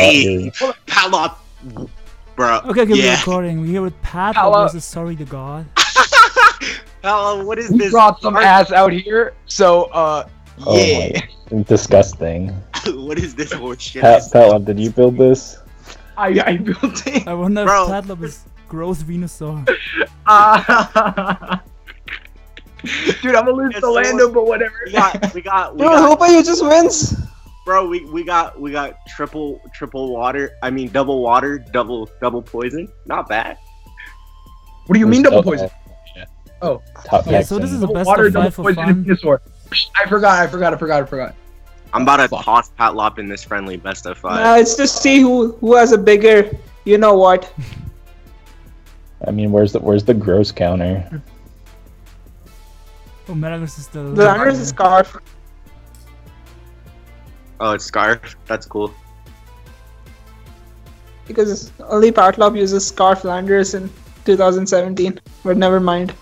Hey, Patlop, bro. Okay, yeah. We're recording. We're here with Patlop versus Sorry the God. What is this? We brought some ass out here, so yeah. Oh, disgusting. What is this horseshit? Patlop, did you build this? I built it. I wonder if Patlop is gross Venusaur. Dude, I'm gonna lose to Lando, but whatever. We got Hope you just wins. Bro, we got triple water. I mean double water, double poison. Not bad. What do you mean double poison? Yeah. Oh, yeah. So this is the best water, of double poison, and Venusaur. I forgot. I'm about to toss Patlop in this friendly best of five. Nah, it's to see who has a bigger. You know what? I mean, where's the gross counter? Oh, Metagross is the. The Metagross is Scarf. Oh, it's Scarf. That's cool. Because only Patlop uses Scarf Landorus in 2017, but never mind.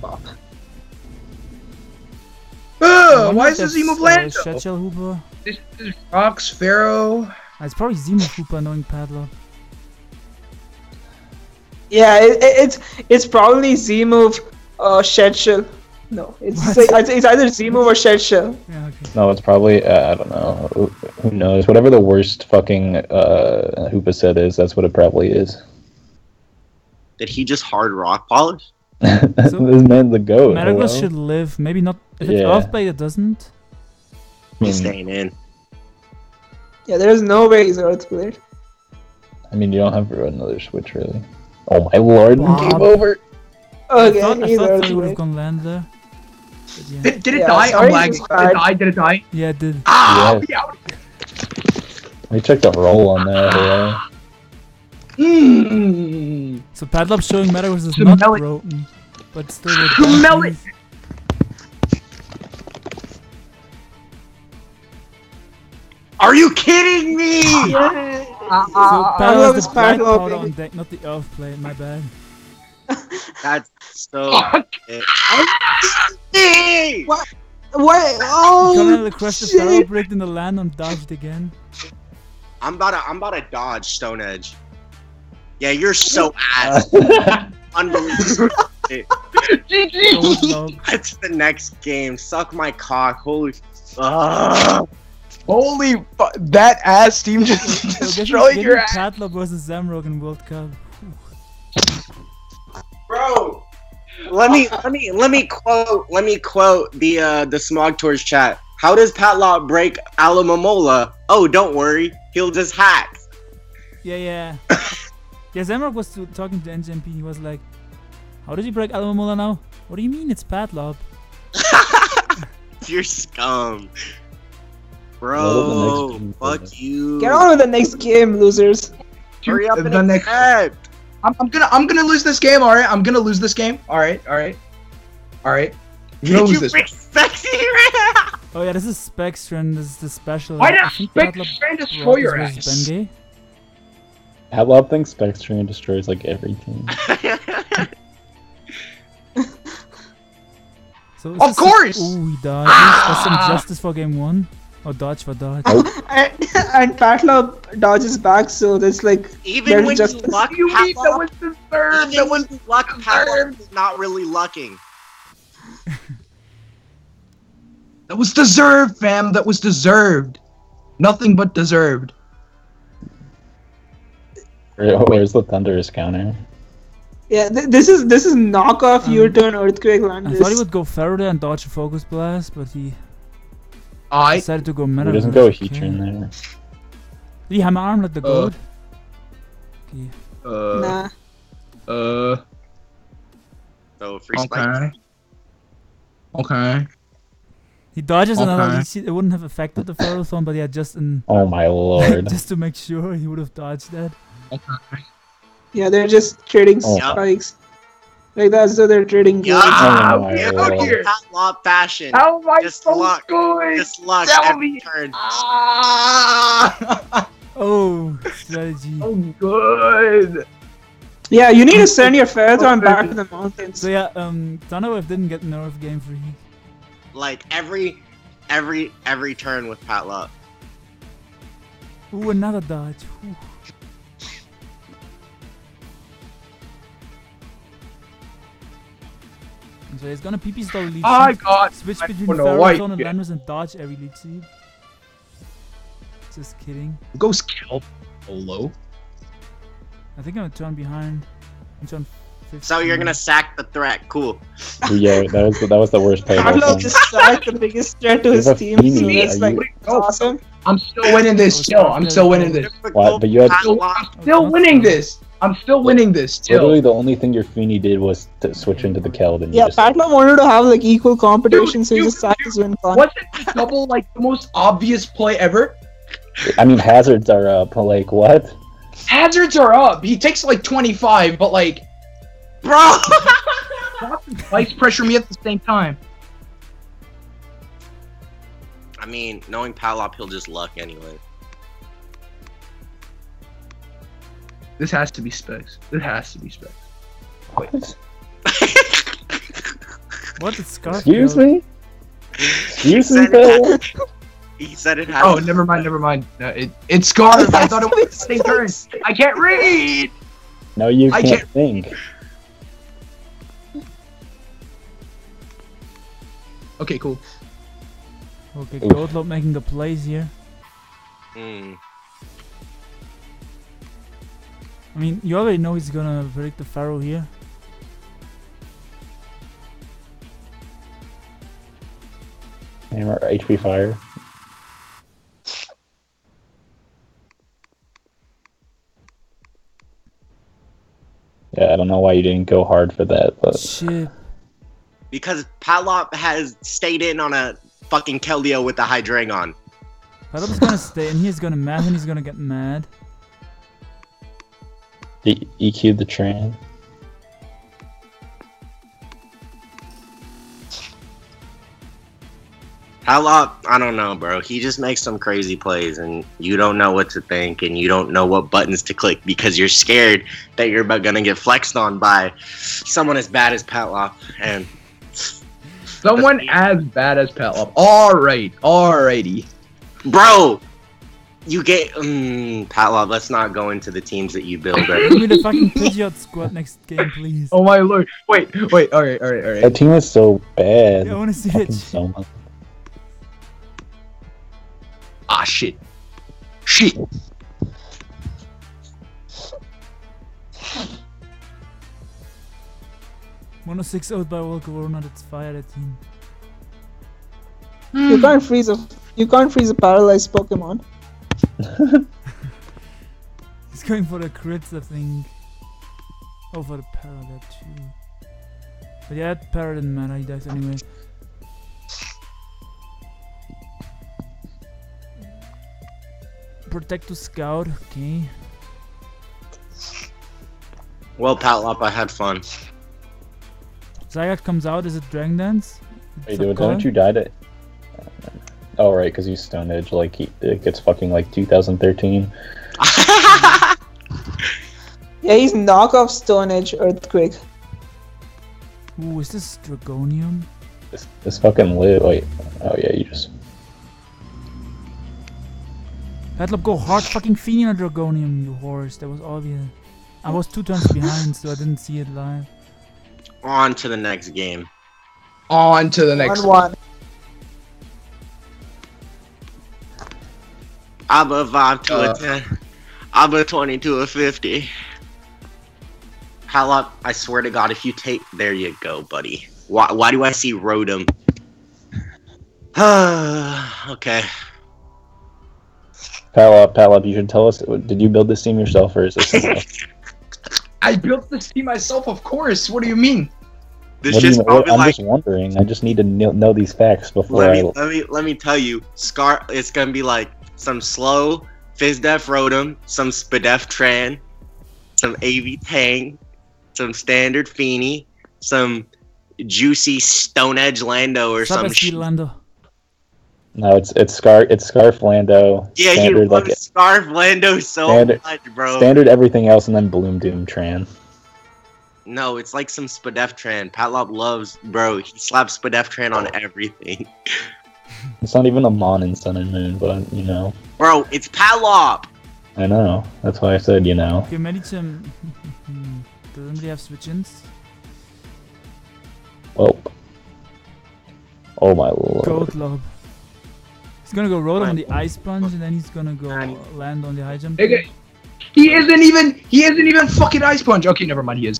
Fuck. Why is this Zemoflando? This is Rocks Pharaoh. It's probably Zemoflando knowing Patlop. Yeah, it's probably Z-Move or Shedshell. No, it's either Z-Move or Shedshell. Yeah, okay. No, it's probably, I don't know, who knows. Whatever the worst fucking Hoopa set is, that's what it probably is. Did he just hard rock polish? So, this man's a goat. Metagross should live, maybe not. If it's Earthblade, it doesn't. He's staying in. Yeah, there's no way he's Earthblade. I mean, you don't have to run another switch, really. Oh my lord, game over! Okay, I thought they would have gone land there. Yeah. Did it die? I'm lagging. Did it die? Yeah, it did. Ah! Yeah. We checked a roll on that, yeah. Mmm! So Patlop showing Metagross is not broken, but still with smell it! Are you kidding me?! Yeah. So Patlop on deck, not the Earth plate, my bad. That's so... Fuck! What? Oh, shit! Colin requested Patlop rigged in the land and dodged again. I'm about to dodge Stone Edge. Yeah, you're so ass. Unbelievable. GG! That's the next game. Suck my cock. Holy... Holy fuck! That ass team just destroyed your ass. Patlop versus Zamrock in World Cup. Bro, let me quote the Smog Tours chat. How does Patlop break Alamomola? Oh, don't worry, he'll just hack. Yeah. Yeah, Zamrock was talking to NJMP. He was like, "How did you break Alamomola now? What do you mean it's Patlop?" You're scum. Bro, fuck you! Get on with the next game, losers! Hurry up and attack! I'm gonna lose this game. All right. Did you break Spec's ass? Oh yeah, this is Spec's trend. This is the special. Why did Spec's trend destroy your ass? Patlop thinks Spec's trend destroys like everything. Of course! Ooh, he died. That's some justice for game one. Oh, dodge for dodge. and Patlop dodges back, so there's like... Even when you luck Patlop, is not really lucking. That was deserved, fam! That was deserved! Nothing but deserved. Where's the Thunderous counter? Yeah, this is knockoff U-turn Earthquake Landis. I thought he would go Faraday and dodge a Focus Blast, but he... I decided to go Metagross. He doesn't go Heatran there. Did he hammer arm like the gold? Okay. Nah. So free spike. Okay. He dodges another DC. It wouldn't have affected the Ferrothorn, but yeah, just in. Oh my lord. Just to make sure he would have dodged that. Okay. Yeah, they're just trading spikes. Like that's so they're trading gold. Yeah, Patlop fashion. How am I just so luck. Good? Just luck every turn. Oh, strategy. Oh, good. Yeah, you need to send your Ferrothorn back to the mountains. So yeah, Dunawave didn't get nerf game free. Like every every turn with Patlop. Ooh, another dodge. Ooh. So he's gonna PP style lead. Oh god! Switch between Pharaoh Zone and Landers and dodge every lead seed. Just kidding. Go scalp low. I think I'm gonna turn behind. Turn 15. So you're gonna sack the threat, cool. Yeah, that was the worst play. Patlop just sacked the biggest threat to his team. So it's like, awesome. I'm still winning this still. I'm still winning this. What? But you had I'm still winning this. Still. Literally, the only thing your Feeny did was to switch into the Keld. And yeah, Patlop wanted to have like equal competition, so he just sacked his win con. Wasn't the double like the most obvious play ever? I mean, hazards are up. Like what? Hazards are up. He takes like 25, but like, bro, twice pressure me at the same time. I mean, knowing Patlop, he'll just luck anyway. This has to be specs. It has to be specs. What? What is Scarf? Excuse me? Excuse me, Bill? He said it has to be. Oh, never mind. No, it's Scarf. I thought it was the same turn. I can't read! No, you can't think. Okay, cool. Okay, Goldlop making the plays here. Hmm. I mean, you already know he's gonna predict the Pharaoh here. And our HP fire. Yeah, I don't know why you didn't go hard for that, but... Shit. Because Patlop has stayed in on a fucking Keldeo with the Hydreigon. Patlop's gonna stay in, he's gonna mad, and he's gonna get mad. EQ'd the train. Patlop, I don't know, bro. He just makes some crazy plays, and you don't know what to think, and you don't know what buttons to click because you're scared that you're about gonna get flexed on by someone as bad as Patlop. And someone as bad as Patlop. All right, alrighty, bro. You get Patlop, let's not go into the teams that you build. Give me the fucking Pidgeot squad next game, please. Oh my lord! Wait! All right. That team is so bad. Yeah, I want to see it so much. Ah shit. Mono 6-0 by World Cup. That's fire. That team. You can't freeze a paralyzed Pokemon. He's going for the crits, I think. Oh, for the parrot, too. But yeah, that parrot didn't matter, he dies anyway. Protect to scout, okay. Well, Patlop, I had fun. Zygarde comes out, is it Dragon Dance? Hey, dude, don't you die to... Oh, right, because he's Stone Edge, like, it gets fucking, like, 2013. Yeah, he's knockoff Stone Edge Earthquake. Ooh, is this Draconium? This fucking lit, wait. Oh, yeah, you just... Patlop, go hard fucking Fenia Draconium, you horse. That was obvious. I was 2 turns behind, so I didn't see it live. On to the next game. On to the next one. I'm a 5 to a 10. I'm a 20 to a 50. Patlop, I swear to God, if you take... There you go, buddy. Why do I see Rotom? Okay. Patlop, you should tell us... Did you build this team yourself, or is this... I built this team myself, of course. What do you mean? I'm just wondering. I just need to know these facts before Let me tell you. Scar... It's gonna be like... Some slow Fizdef Rotom, some Spidef Tran, some AV Tang, some standard Feeny, some juicy Stone Edge Lando or some shit. No, it's Scarf Lando. Yeah, standard, you love like Scarf Lando so much, bro. Standard everything else, and then Bloom Doom Tran. No, it's like some Spidef Tran. Patlop loves, bro. He slaps Spidef Tran on everything. It's not even a mon in Sun and Moon, but, you know. Bro, it's Patlop! I know. That's why I said, you know. Give me some... Does anybody have switch-ins? Oh. Oh my lord. Goat lob. He's gonna go roll on the ice sponge, and then he's gonna go land on the high jump. Okay. He isn't even fucking ice sponge! Okay, never mind, he is.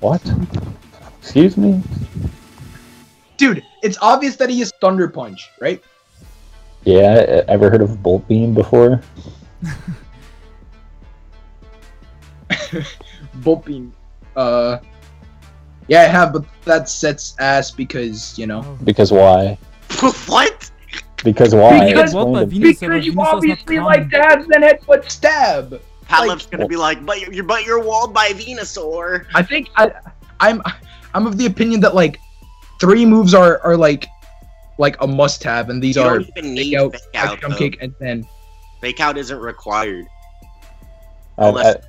What? Excuse me? Dude, it's obvious that he is Thunder Punch, right? Yeah, ever heard of Bolt Beam before? Bolt Beam. Yeah, I have, but that sets ass because, you know. Because why? What? Because why? Because you obviously like dabs and headbutt stab. Patlop's gonna be like, but you're walled by Venusaur. I think I'm of the opinion that like. 3 moves are like a must-have, and these are fake out, jump kick, and then fake out isn't required. Unless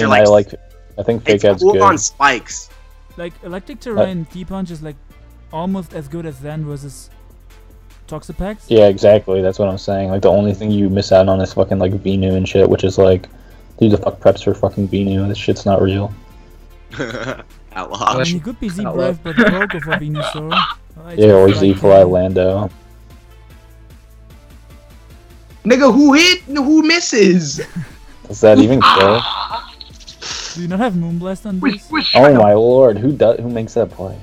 you're like I think fake out's good on spikes. Like electric terrain, T punch is like almost as good as Zen versus Toxapex. Yeah, exactly. That's what I'm saying. Like the only thing you miss out on is fucking like Venu and shit, which is like, dude, the fuck preps for fucking Venu. This shit's not real. He could be Z-Breath, but Draco for Venusaur. Yeah, or Z-Fly Lando. Nigga, who hit and who misses? Does that even kill? Do you not have Moonblast on this? Oh my lord, who makes that play?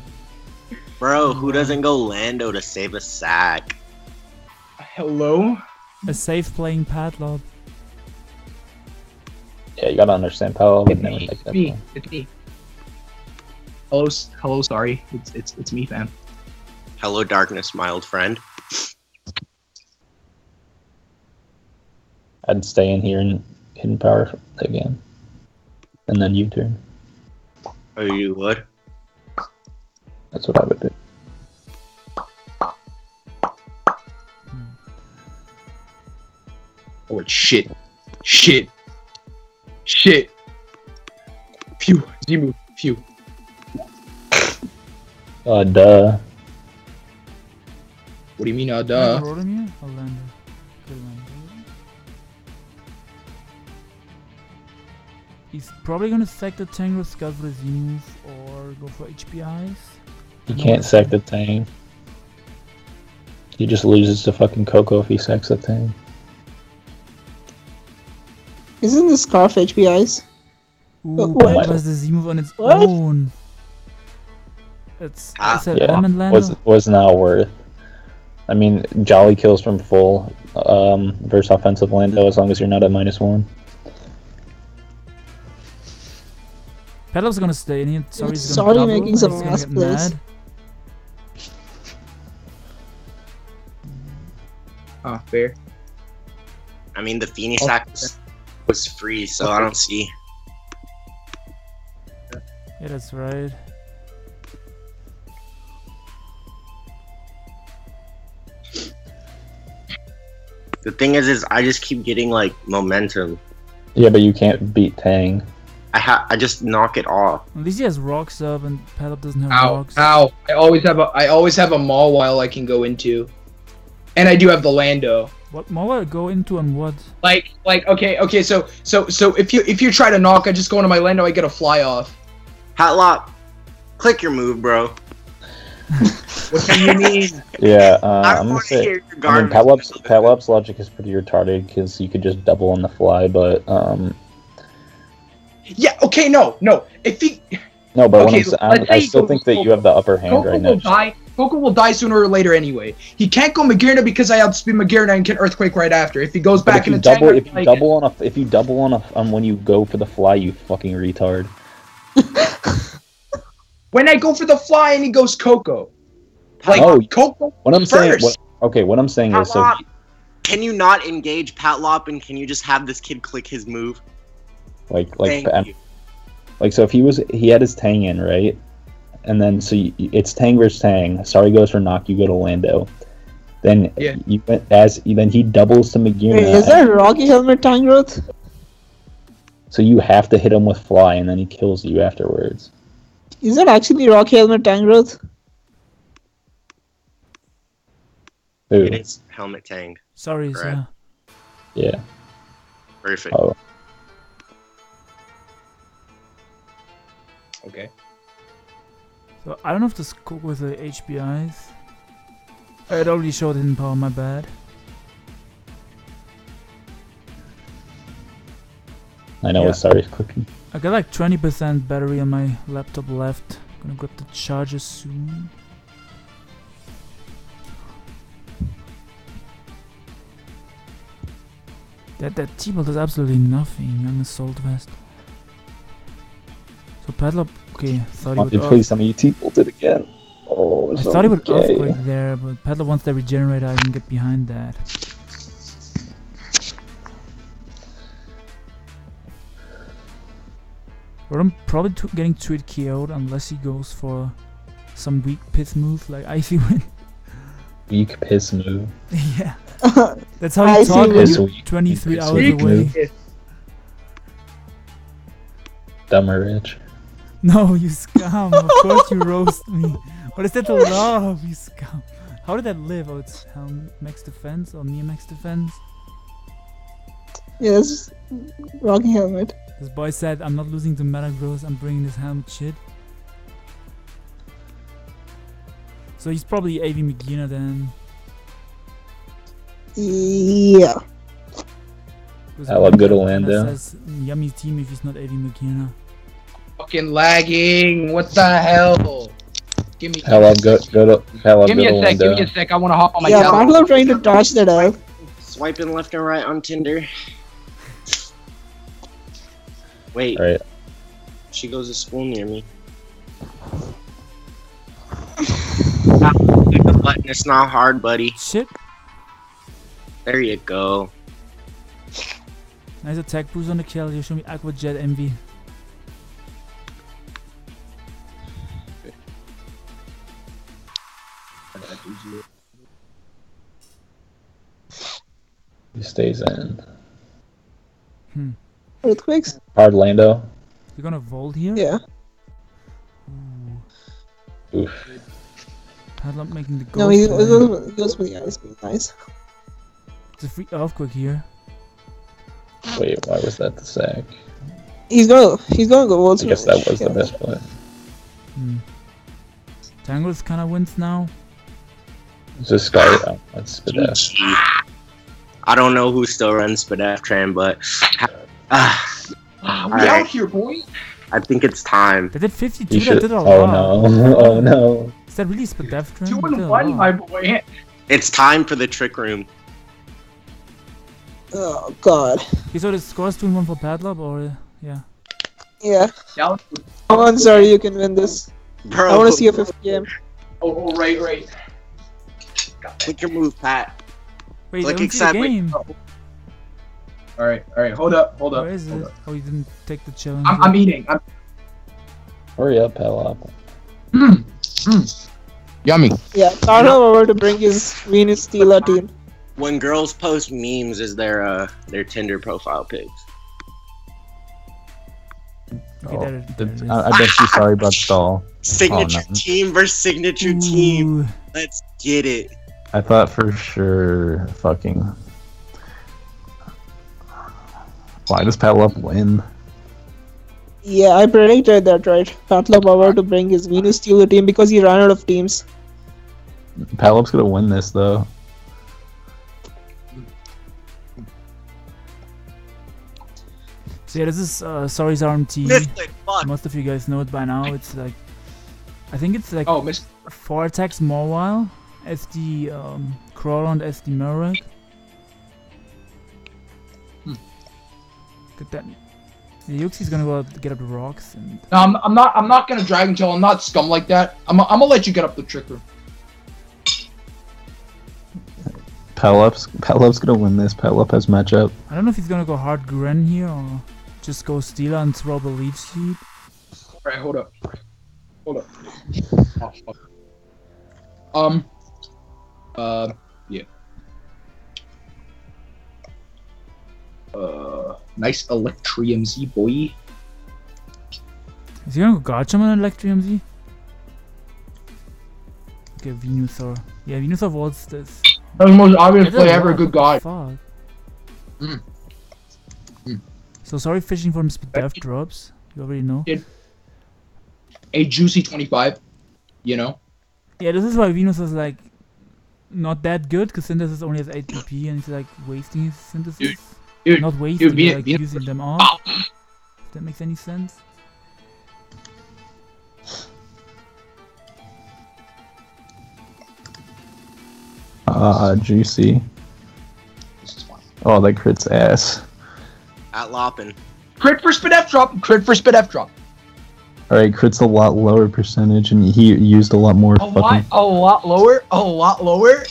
Bro, who doesn't go Lando to save a sack? Hello? A safe playing Patlop. Yeah, you gotta understand Patlop. It's me. Hello, sorry. It's me, fam. Hello, darkness, my old friend. I'd stay in here and hidden power again, and then U-turn. Oh, you would? That's what I would do. Oh shit! Phew, Z-move, phew. Duh. What do you mean, duh? He's probably gonna sack the tank with Scuffle Zines or go for HPIs. He can't sack the tank. He just loses to fucking Coco if he sacks the tank. Isn't the Scarf HPIs? Ooh, that was the Z-move on its own. Was not worth. I mean, jolly kills from full versus offensive Lando as long as you're not at -1. Patlop's gonna stay in here. Sorry, making some last place. Ah, fair. I mean, the Phoenix Axe was free, so I don't see. Yeah, that's right. The thing is I just keep getting like momentum. Yeah, but you can't beat Tang. I just knock it off. At least he has rocks up, and Patlop doesn't have rocks. Ow! I always have a Mawile I can go into, and I do have the Lando. What Mawile go into and what? Like okay. So if you try to knock, I just go into my Lando. I get a fly off. Patlop, click your move, bro. What do you mean? Yeah, I'm gonna say, I mean, Patlop's logic is pretty retarded because you could just double on the fly, but yeah, okay, no. If he... No, but okay, I still think that you have the upper hand right now. Coco will die sooner or later anyway. He can't go Magearna because I outspeed Magearna and can Earthquake right after. If he goes back in the tank... If you double on when you go for the fly, you fucking retard. When I go for the fly and he goes Coco. Like, Coco first! What I'm saying is... So, can you not engage Patlop, and can you just have this kid click his move? So if he had his Tang in, right? And then, it's Tang versus Tang. Sorry goes for knock, you go to Lando. Then, then he doubles to Magearna. Wait, is that Rocky Helmet Tang growth? So you have to hit him with fly, and then he kills you afterwards. Is that actually Rocky Helmet Tang growth? Ooh. It is Helmet Tang. Sorry, sir. Yeah. Perfect. Oh. Okay. So I don't know if this cook with the HBIs. It already showed hidden power. My bad. I know. Yeah. Sorry, cooking. I got like 20% battery on my laptop left. Gonna grab the charger soon. That T-Bolt does absolutely nothing on the Assault Vest. So Patlop, okay, thought he would Off. Please, I mean, you T-Bolt it again. Oh, I thought he would Earthquake there, but Patlop wants the Regenerator, I can get behind that. But I'm probably getting tweet KO'd unless he goes for some weak piss move like Icy Wind. Weak piss move? Yeah. That's how you talk when you're 23 hours away. Dumberich. No, you scum. Of course you roast me. What is that to love, you scum? How did that live? Oh, it's max defense or near max defense? Yes, rock helmet. This boy said, I'm not losing to Metagross, I'm bringing this helmet shit. So he's probably AV Magina then. Yeah. I love good Orlando. Yummy team if he's not AV Magina. Fucking lagging. What the hell? Give me. I love good. Give me a sec. Give me a sec. I want to hop on my. Yeah, I love trying to dodge that up. Swiping left and right on Tinder. Wait. All right. She goes to school near me. Click the button. It's not hard, buddy. Shit. There you go. Nice attack boost on the kill. You show me Aqua Jet Envy. He stays in. Earthquakes? Hard Lando. You're gonna Volt here? Yeah. Ooh. Oof. Padlock making the goal. No, he goes for the ice beam. Nice. It's a free Earthquake here. Wait, why was that the sack? He's gonna go Volt. I guess that was the best play. Tangles kinda wins now. Just Skyrim. That's Spedaf. I don't know who still runs Spedaf Tram, but we out here, boy. I think it's time. They did 52. That did a lot. Oh no! Oh no! Is that really Spedaf Tram? 2 and 1, my boy. It's time for the trick room. Oh god. You saw the scores 2-1 for Padlock, or yeah? Yeah. Come on, sorry, you can win this. Bro. I want to see a 50 game. Oh, right. Click your move, Pat. Wait, click accept. Oh. All right, hold up. Where is it? Oh, you didn't take the challenge. I'm eating. Hurry up, Patlop. Yummy. Yeah, I don't know where to bring his Venus Stila team. When girls post memes as their Tinder profile pics. Okay, oh, there I bet you're sorry about the doll. Signature team versus signature team. Let's get it. I thought for sure fucking. Why does Patlop win? Yeah, I predicted that, right? Patlop over to bring his Venus Stealer team because he ran out of teams. Patlop's gonna win this though. So yeah, this is Sorry's RMT. Most of you guys know it by now. It's like, I think it's like 4 attacks more while as the Crawler and as the Murak. Look at that. Yeah, Yuxi's gonna go out, get up the rocks. And no, I'm not gonna Dragon Tail. I'm not scum like that. I'm gonna let you get up the trick room. Patlop's gonna win this. Patlop has matchup. I don't know if he's gonna go hard Gren here or just go Steela and throw the leaf seed. Alright, hold up. Oh, fuck. Yeah. Nice Electrium Z, boy. Is he gonna go Garchomp Electrium Z? Okay, Venusaur. Yeah, Venusaur wants this. That was the most obvious play ever, good guy. Fuck. Mm. Mm. So sorry fishing for death drops, you already know. A juicy 25, you know? Yeah, this is why Venus is like not that good, because Synthesis only has 8 PP and he's like wasting his Synthesis. Dude, not wasting, but like using them all. If that makes any sense. Juicy. Oh, that crit's ass. At Loppin. Crit for Spidef drop! Crit for Spidef drop! Alright, crit's a lot lower percentage, and he used a lot more fucking... A lot lower? A lot lower?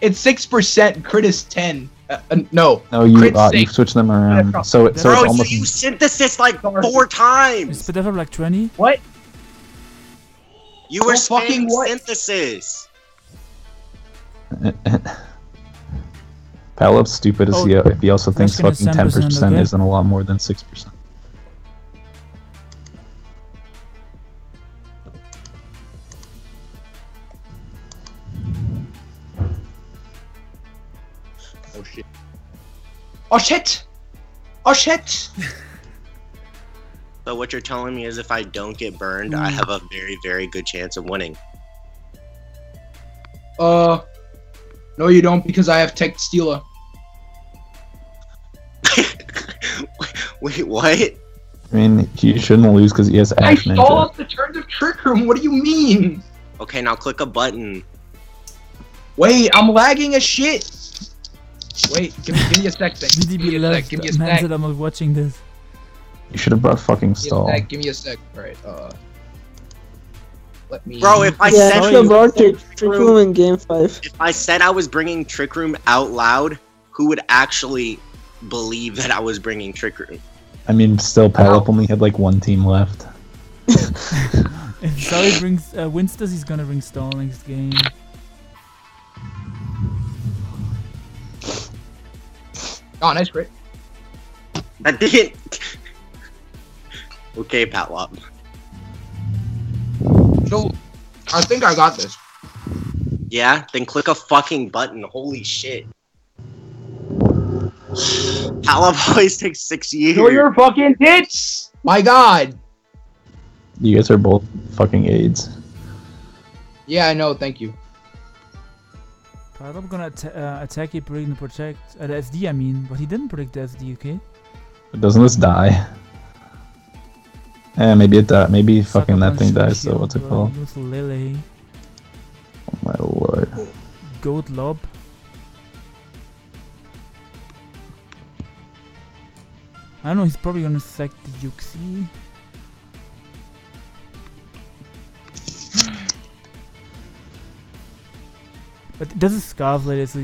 It's 6%, crit is 10. No. No, you switch them around. So it's almost... you synthesis like 4 times! Is Spidef like 20? What? You were fucking synthesis! Patlop's stupid as if he also thinks fucking 10% isn't a lot more than 6%. Oh shit. Oh shit! Oh shit! So what you're telling me is if I don't get burned, I have a very, very good chance of winning. No, you don't, because I have Tech Stealer. Wait, what? I mean, you shouldn't lose because he has Ash Ninja. I stall up the turns of Trick Room, what do you mean? Okay, now click a button. Wait, I'm lagging as shit! Wait, give me a sec, give me a sec. Man said I'm watching this. You should have brought fucking stall. Give me a sec, alright, Let me... Bro, if I said you trick room in game 5. If I said I was bringing Trick Room out loud, who would actually believe that I was bringing Trick Room? I mean, still, Patlop only had like 1 team left. If Sorry brings Winston, he's gonna bring Stall next game. Oh, nice crit. That didn't. Okay, Patlop. So, I think I got this. Yeah? Then click a fucking button. Holy shit. Patlop always takes 6 years. No, you're fucking dicks! My god! You guys are both fucking AIDS. Yeah, I know. Thank you. Patlop gonna attack you, predicting the protect. The SD, I mean. But he didn't predict the SD, okay? But doesn't this die? Yeah, maybe it died. Maybe fucking that thing dies. So what's it called? Lily. Oh my lord. Goat lob. I don't know. He's probably gonna sack the Yuxi. But it doesn't scarf later. So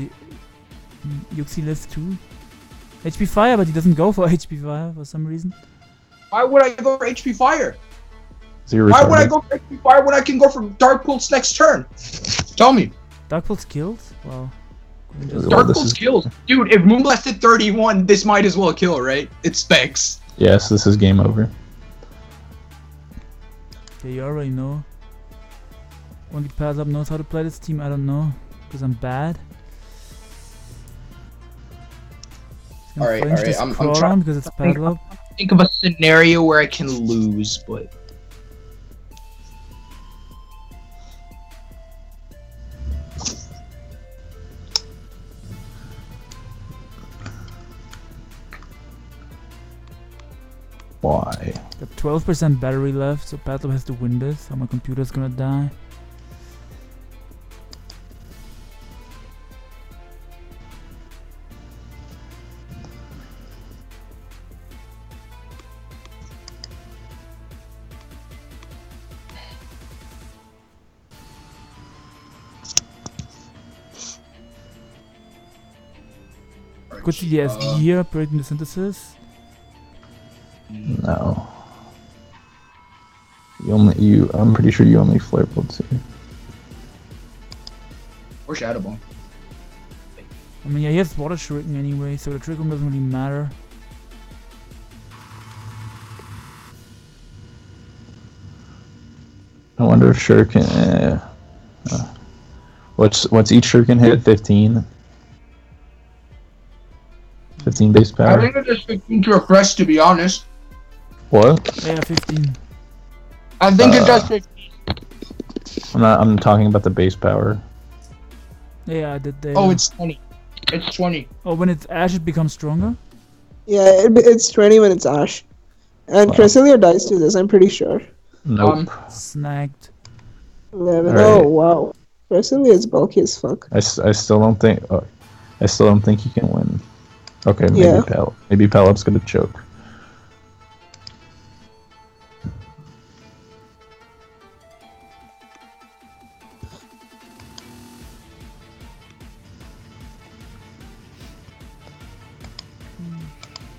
Yuxi lives too. HP fire, but he doesn't go for HP fire for some reason. Why would I go for HP Fire? Why would I go for HP Fire when I can go for Dark Pulse next turn? Tell me. Dark Pulse killed? Wow. Dark Pulse killed? Dude, if Moonblast did 31, this might as well kill, right? It's specs. Yes, this is game over. Yeah, you already know. Only Patlop knows how to play this team, I don't know. Because I'm bad. Alright, I'm trying because it's Patlop. Think of a scenario where I can lose, but why? The 12% battery left, so Patlop has to win this, or my computer's gonna die. Could you the SD here, operating the synthesis? No. I'm pretty sure you only flare bolts here. Or shadow bomb. I mean, yeah, he has water shuriken anyway, so the trick room doesn't really matter. I wonder if shuriken. What's each shuriken hit? 15. 15 base power. I think it is 15 to refresh, to be honest. What? Yeah, 15. I think it does 15. I'm talking about the base power. Yeah, I did that. Oh, it's 20. It's 20. Oh, when it's Ash, it becomes stronger? Yeah, it's 20 when it's Ash. And wow. Cresselia dies to this, I'm pretty sure. Nope. Snagged. Never. Right. Oh, wow. Cresselia is bulky as fuck. I still don't think... I still don't think he can win. Okay, maybe yeah. Maybe Pallop's gonna choke.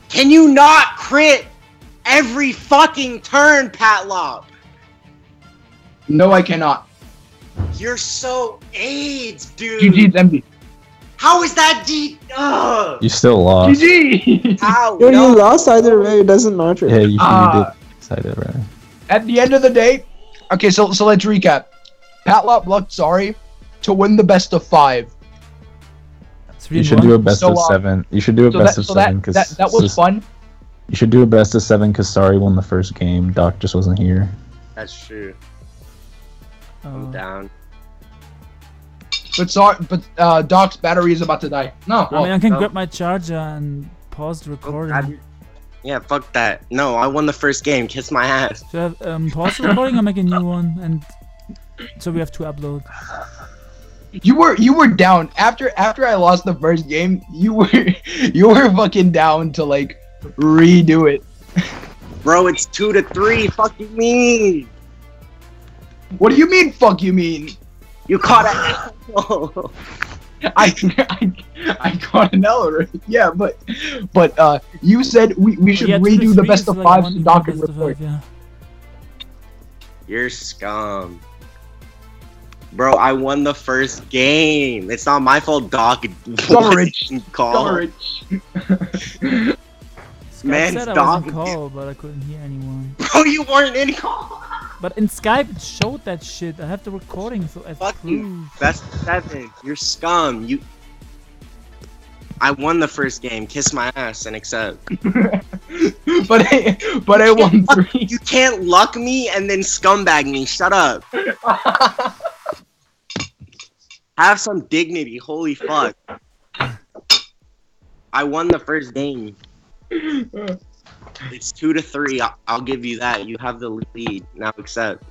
Can you not crit every fucking turn, Patlop? No, I cannot. You're so AIDS, dude. GG's empty. How is that D? Ugh. You still lost. GG! How? Dude, no. You lost either way. It doesn't matter. Yeah, you did either way. At the end of the day, okay, so let's recap. Patlop lucked Sorry to win the best of 5. You should do a best of 7. You should do a best of 7 because that was fun. You should do a best of 7 because Sorry won the first game. Doc just wasn't here. That's true. I'm down. But Doc's battery is about to die. No. I mean, I can grab my charger and pause the recording. Yeah, fuck that. No, I won the first game. Kiss my ass. So pause the recording or make a new one, and so we have to upload. You were down after I lost the first game. You were fucking down to like redo it. Bro, it's 2-3. Fuck you mean? What do you mean? Fuck you mean? You caught an L. I caught an L, right? Yeah, but you said we should redo the best of 5 to Doc and report. Yeah. You're scum. Bro, I won the first game. It's not my fault Doc wasn't called. Man, Doc wasn't called, but I couldn't hear anyone. Bro, you weren't in call. But in Skype it showed that shit. I have the recording, so as proof. Best 7. You're scum. I won the first game. Kiss my ass and accept. but I won 3. You can't luck me and then scumbag me. Shut up. Have some dignity. Holy fuck. I won the first game. It's 2-3. I'll give you that. You have the lead. Now accept.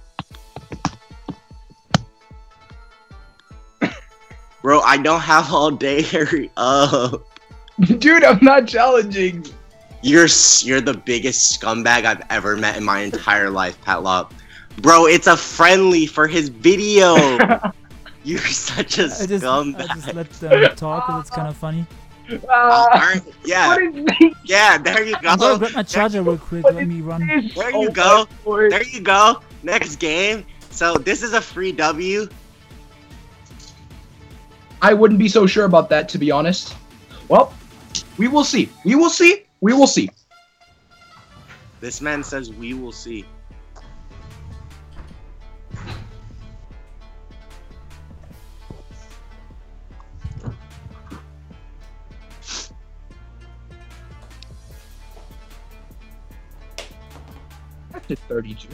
Bro, I don't have all day. Hurry up. Dude, I'm not challenging. You're the biggest scumbag I've ever met in my entire life, Patlop. Bro, it's a friendly for his video. You're such a scumbag. I just let them talk because it's kind of funny. Yeah. Yeah, there you go. I'm gonna grab my charger real quick. Let me run. There you go. There you go. Next game. So this is a free W. I wouldn't be so sure about that, to be honest. Well, we will see. We will see. We will see. This man says we will see. Did 32.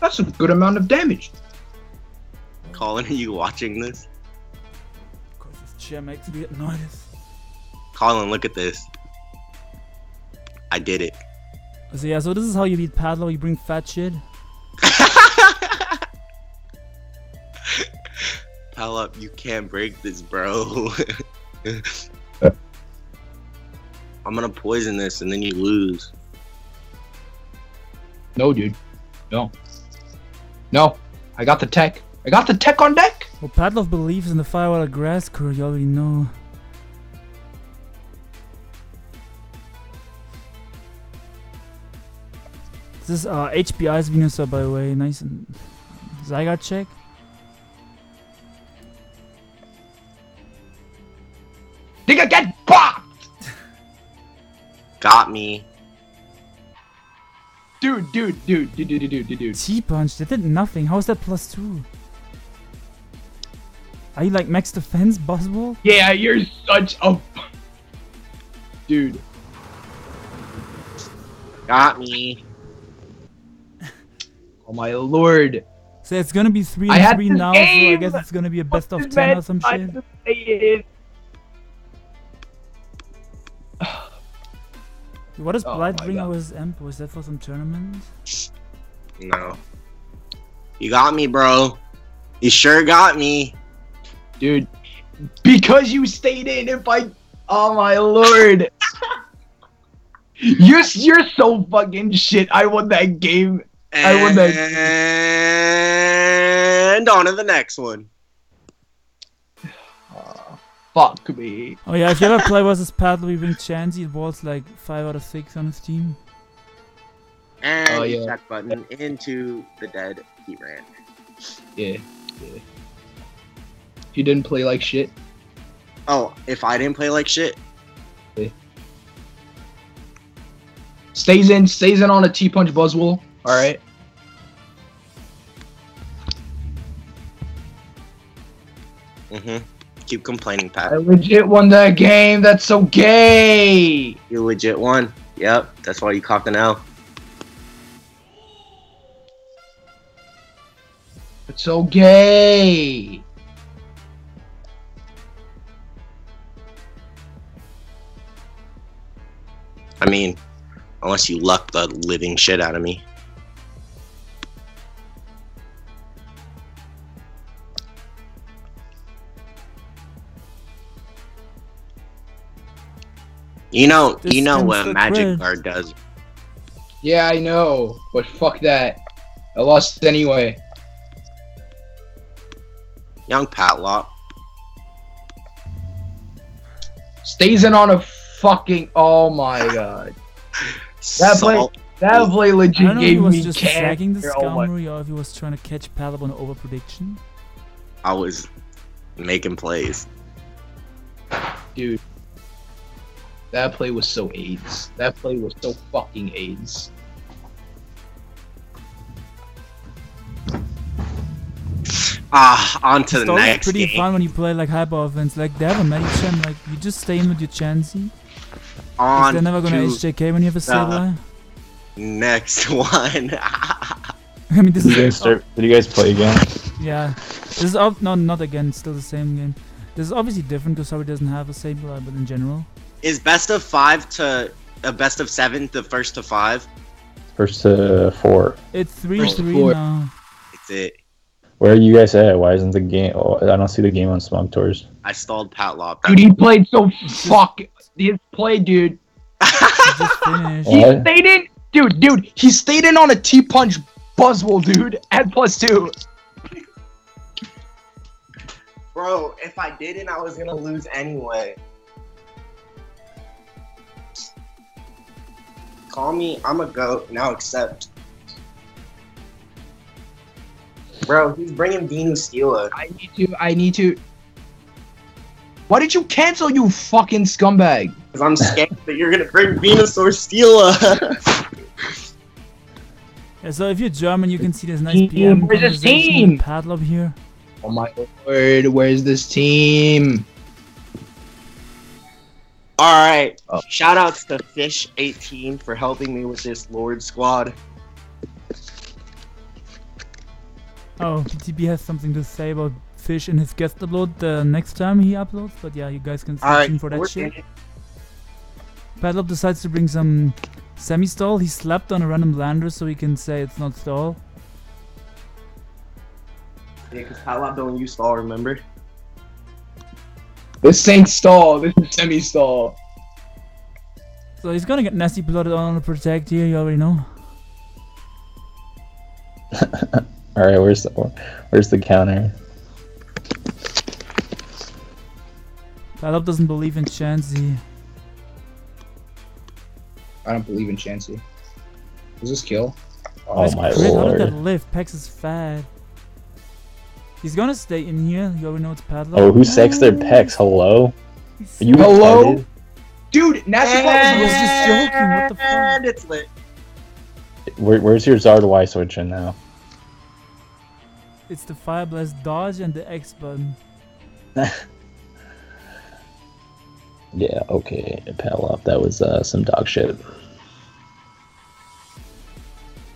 That's a good amount of damage. Colin, are you watching this? Because this chair makes me noise. Colin, look at this. I did it. So yeah, so this is how you beat Patlop. You bring fat shit. Patlop, you can't break this, bro. I'm gonna poison this and then you lose. No, dude. No. No. I got the tech. I got the tech on deck! Well, Patlop believes in the Firewall of Gratzka, you already know. This is HBI's Venusaur, by the way. Nice and... Zygarde check. Digga, get popped! Got me. Dude. T-punch, that did nothing. How is that +2? Are you like max defense, Buzzball? Yeah, you're such a... Dude. Got me. Oh my lord. So it's gonna be 3-3 now, so I guess it's gonna be a best of 10 or some shit. What is Blightbringer's Amp? Was that for some tournament? No. You got me, bro. You sure got me. Dude. Because you stayed in if I... Oh my lord. You're so fucking shit. I won that game. I won that game. And on to the next one. Fuck me. Oh yeah, if you ever play versus Patlop, even Chansey, it was like 5 out of 6 on his team. And oh, yeah. That button into the dead, he ran. Yeah, yeah. You didn't play like shit. Oh, if I didn't play like shit. Yeah. Stays in on a T-punch buzzwole. All right. Mhm. Keep complaining, Pat. I legit won that game. That's so gay. You legit won. Yep. That's why you copped an L. It's so gay. I mean, unless you luck the living shit out of me. You know what a magic card does. Yeah, I know, but fuck that. I lost anyway. Young Patlop. Stays in on a fucking... Oh my god. That play legit gave me I don't know if he was just dragging the Skarmory or if he was trying to catch Patlop on over prediction. I was making plays. Dude. That play was so AIDS. That play was so fucking AIDS. On to the next game. It's pretty fun when you play like hyper offense. Like they have a magic champ, like you just stay in with your Chansey. On they're never gonna HJK when you have a Sableye. Next one. I mean this did is start, did you guys play again? Yeah. This is not again, still the same game. This is obviously different because Sorry doesn't have a Sableye, but in general. Is best of 5 to best of 7 the first to 5? First to 4. It's 3-3 now. It's it. Where are you guys at? Why isn't the game? Oh, I don't see the game on Smog Tours. I stalled Patlop. Dude, he played so fuck. His play, dude. He stayed in on a T punch buzzwole, dude, at +2. Bro, if I didn't, I was gonna lose anyway. Call me, I'm a goat, now accept. Bro, he's bringing Venu Stealer. I need to. Why did you cancel, you fucking scumbag? Because I'm scared that you're gonna bring Venusaur Stealer. Yeah, so if you're German, you can see this nice PM. Where's this team? Patlop here. Oh my lord, where's this team? Alright, shout outs to Fish18 for helping me with this Lord squad. Oh, BTB has something to say about Fish in his guest upload the next time he uploads, but yeah, you guys can stay tuned for that shit. Patlop decides to bring some semi-stall. He slapped on a random lander so he can say it's not stall. Yeah, because Patlop don't use stall, remember? This ain't stall, this is semi-stall. So he's gonna get nasty plotted on the protect here, you already know. Alright, where's the counter? Patlop doesn't believe in Chansey. I don't believe in Chansey. Does this kill? Oh my lord. How did that live? Pex is fat. He's gonna stay in here. You already know it's Patlop. Oh, who sacks their pecs? Hello? Are you hello? Retarded? Dude, Nasty was just joking. What the fuck? And it's lit. Where's your Zard Y switch in now? It's the Fire Blast dodge and the X button. Yeah, okay, Patlop, that was some dog shit.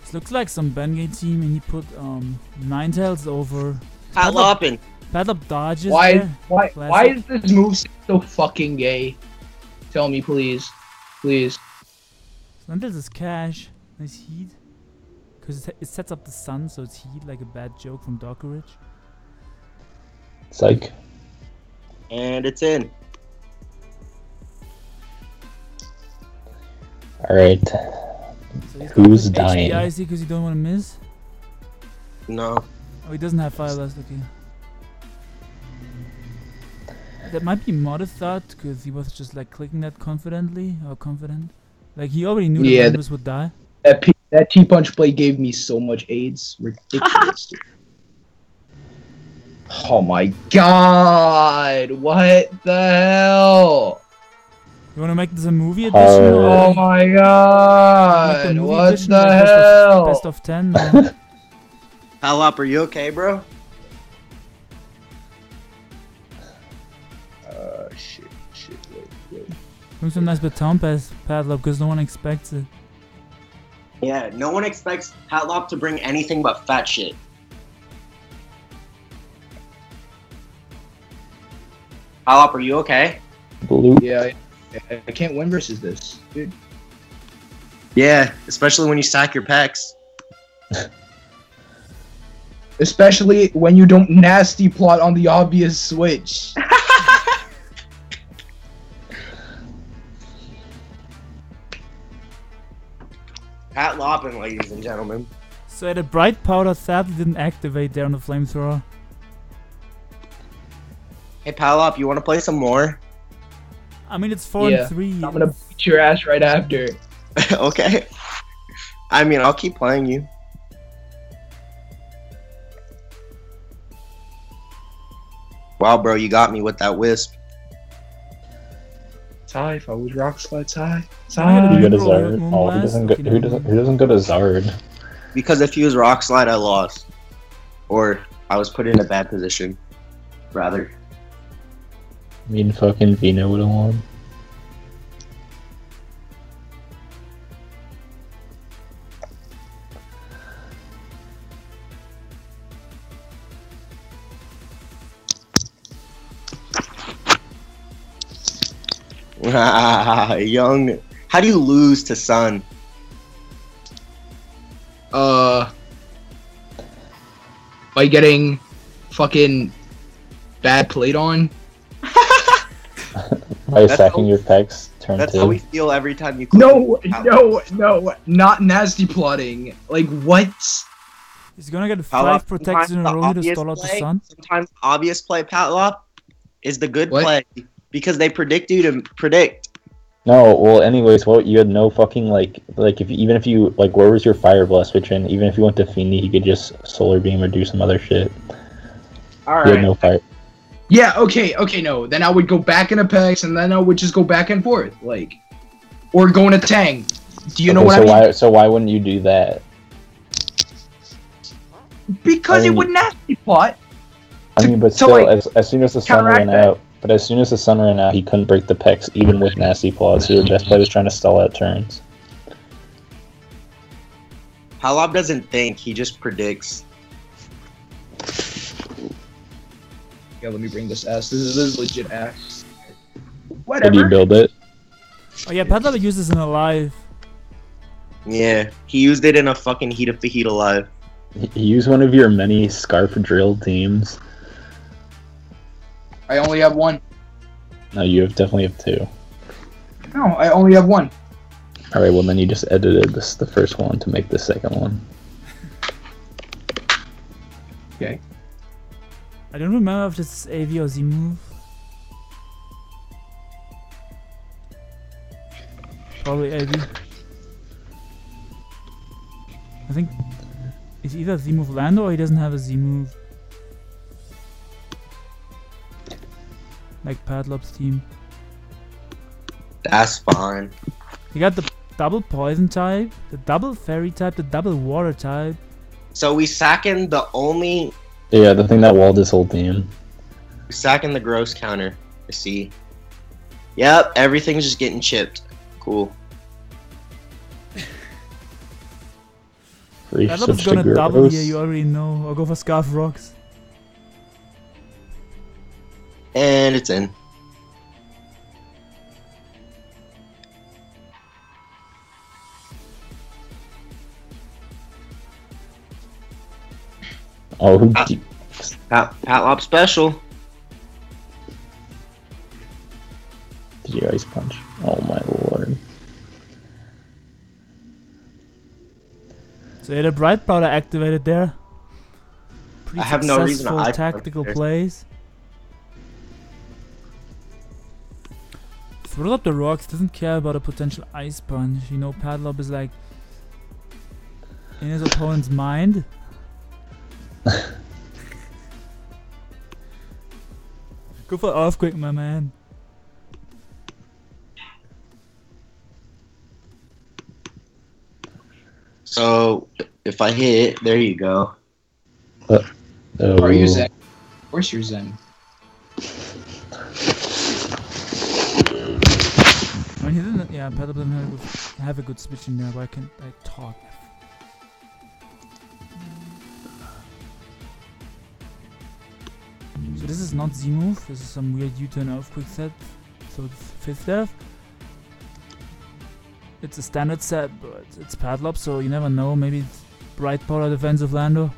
This looks like some Bengay team, and he put Ninetales over Patlop. Patlop dodges. Why is this move so fucking gay? Tell me, please. Please. So Ninetales is cash. Nice heat. Because it sets up the sun, so it's heat, like a bad joke from Dokkerich. Psych. And it's in. Alright. So who's dying? Is he because you don't want to miss? No. Oh, he doesn't have fire last, okay. That might be mod thought, because he was just like clicking that confidently, or confident. Like he already knew the members would die. That T-Punch play gave me so much AIDS. Ridiculous. Oh my god! What the hell? You wanna make this a movie edition? Oh my god! Like what the hell? Best of 10, man. Patlop, are you okay, bro? Shit. Doing some nice baton pass, Patlop, because no one expects it. Yeah, no one expects Patlop to bring anything but fat shit. Patlop, are you okay? Blue. Yeah, I can't win versus this, dude. Yeah, especially when you stack your pecs. Especially when you don't nasty plot on the obvious switch. Pat Loppin, ladies and gentlemen. So the bright powder sadly didn't activate there on the flamethrower. Hey Patlop, you want to play some more? I mean, it's 4-3. I'm gonna beat your ass right after. Okay. I mean, I'll keep playing you. Wow, bro, you got me with that wisp. Ty, if I was rock slide, Ty. You go to Zard. Oh, who doesn't go to Zard? Because if he was rock slide, I lost, or I was put in a bad position, rather. I mean, fucking Vino would have won. Young. How do you lose to Sun? By getting fucking bad played on. By sacking your pecs, turn 2. That's how we feel every time you click. No, not nasty plotting. Like, what? He's gonna get 5 protects in a row to stall out the Sun. Sometimes obvious play, Patlop, is the good play. Because they predict you to predict. No, well, anyways, well, you had no fucking, like, even if you, where was your Fire Blast switch in? Even if you went to Feeny, he could just Solar Beam or do some other shit. Alright. You had no fire. Yeah, okay, no. Then I would go back in Apex, and then I would just go back and forth, like. Or go in a Tang. Do you know what I mean? So why wouldn't you do that? Because it would nasty plot. I mean, but still, as soon as the Sun ran out. But as soon as the Sun ran out, he couldn't break the pecs, even with nasty plots. So the best play was trying to stall out turns. Patlop doesn't think, he just predicts. Yeah, let me bring this ass. This is legit ass. Whatever. How do you build it? Oh yeah, Patlop used this in a live. Yeah, he used it in a fucking Heat of the Heat alive. He used one of your many Scarf Drill teams. I only have one. No, you definitely have 2. No, I only have 1. Alright, well then you just edited this, the first one, to make the second one. Okay. I don't remember if this is AV or Z move. Probably AV. I think it's either Z move Lando or he doesn't have a Z move. Like Patlop's team. That's fine. You got the double poison type, the double fairy type, the double water type. So we sacking the only... Yeah, the thing that walled this whole team. We sacking the gross counter. I see. Yep, everything's just getting chipped. Cool. Patlop's gonna double here, you already know. Or go for Scarf Rocks. And it's in. Oh, Patlop special. Did you ice punch? Oh my lord. So yeah, the Bright Powder activated there. Pretty I have no reason to ice tactical plays. Throw up the rocks, doesn't care about a potential ice punch. You know, Patlop is like in his opponent's mind. Go for Earthquake, my man. So if I hit, there you go. Oh. Are you Zen? Where's your Zen? I mean, he didn't. Yeah, Patlop didn't have a good switch in there, but I can talk. So this is not Z move, this is some weird U-turn Earthquake set. So it's 5th death. It's a standard set, but it's Patlop, so you never know, maybe it's Bright Powder Defensive Lando.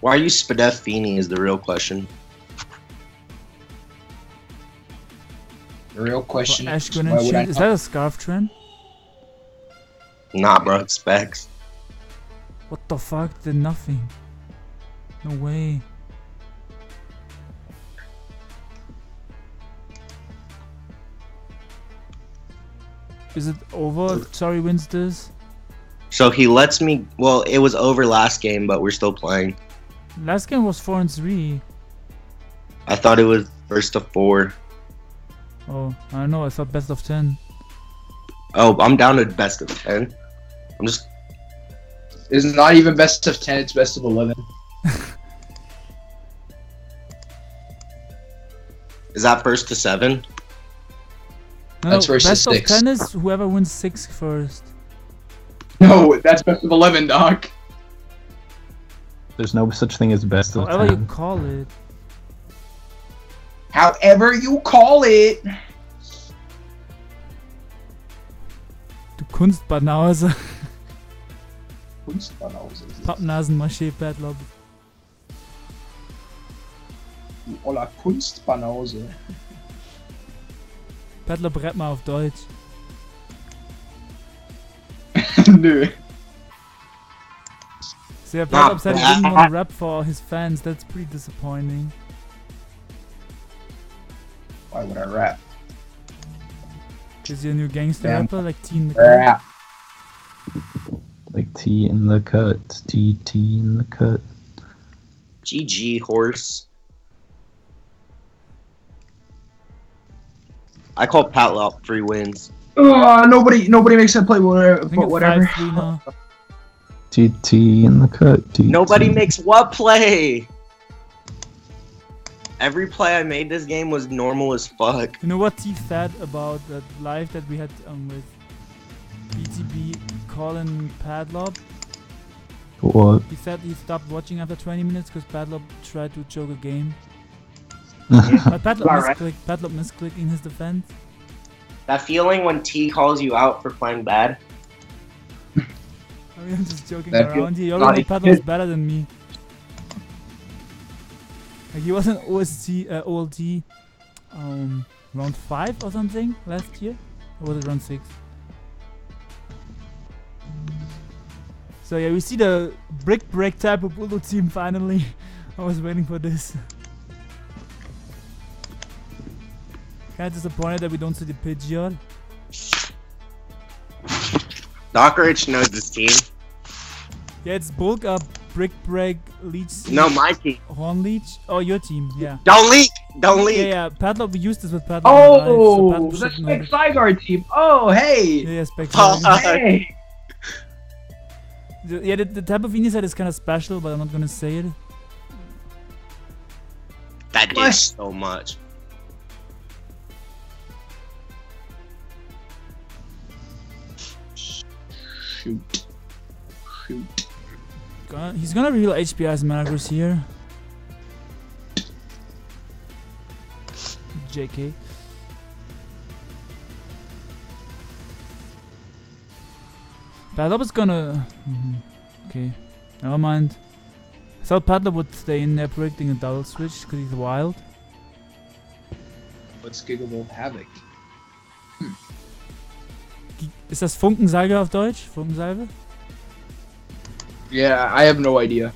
Why are you Spadef Feeny is the real question. The real question is, is that a Scarf trend? Nah bro, it's Specs. What the fuck, did nothing. No way. Is it over? Sorry wins this? So he lets me... Well, it was over last game, but we're still playing. Last game was 4-3. I thought it was first of 4. Oh, I don't know. I thought best of 10. Oh, I'm down to best of 10. I'm just... It's not even best of 10, it's best of 11. Is that first to 7? No, that's first best to 6. Best of 10 is whoever wins 6 first. No, that's best of 11, Doc. There's no such thing as best of 10. However you call it. However you call it. Du Kunstbanause. Kunstbanause. Pappnasenmaché, Patlop. Ola Kunstbanause. Patlop, rap mal auf Deutsch. Nö. So yeah, Patlop said he didn't want to rap for his fans. That's pretty disappointing. Why would I rap? Because you're a new gangster rapper like T in the Cut. Like T in the Cut. T in the Cut. GG, horse. I call Patlop 3 wins. Nobody makes that play, but whatever. TT in the Cut. TT. Nobody makes what play? Every play I made this game was normal as fuck. You know what T said about that live that we had with BTB, Colin, Patlop? What? He said he stopped watching after 20 minutes because Patlop tried to choke a game. But Patlop misclicked in his defense. That feeling when T calls you out for playing bad. I mean, I'm just joking around here. You already Patlop's better than me. Like, he was in OLT round 5 or something last year? Or was it round 6? So yeah, we see the Brick Break type of Udo team finally. I was waiting for this. Kinda disappointed that we don't see the Pidgeot. Dokkerich knows this team. Yeah, it's Bulk Up, Brick Break, Leech. No, my team. Horn Leech. Oh, your team, yeah. Don't leak! Don't leak! Yeah, Patlop, we used this with Patlop. Oh, so the Spec Zygarde team. Oh, hey! Yeah, Spec Zygarde. Hey! Yeah, the type of Inisad is kinda special, but I'm not gonna say it. That did so much. Shoot. Shoot. He's gonna reveal HPI's Managers here. JK. Patlop is gonna... Okay, never mind. I thought Patlop would stay in there predicting a double switch because he's wild. What's Gigabolt Havoc? Ist das Funkensalbe auf Deutsch? Funkensalbe? Yeah, I have no idea.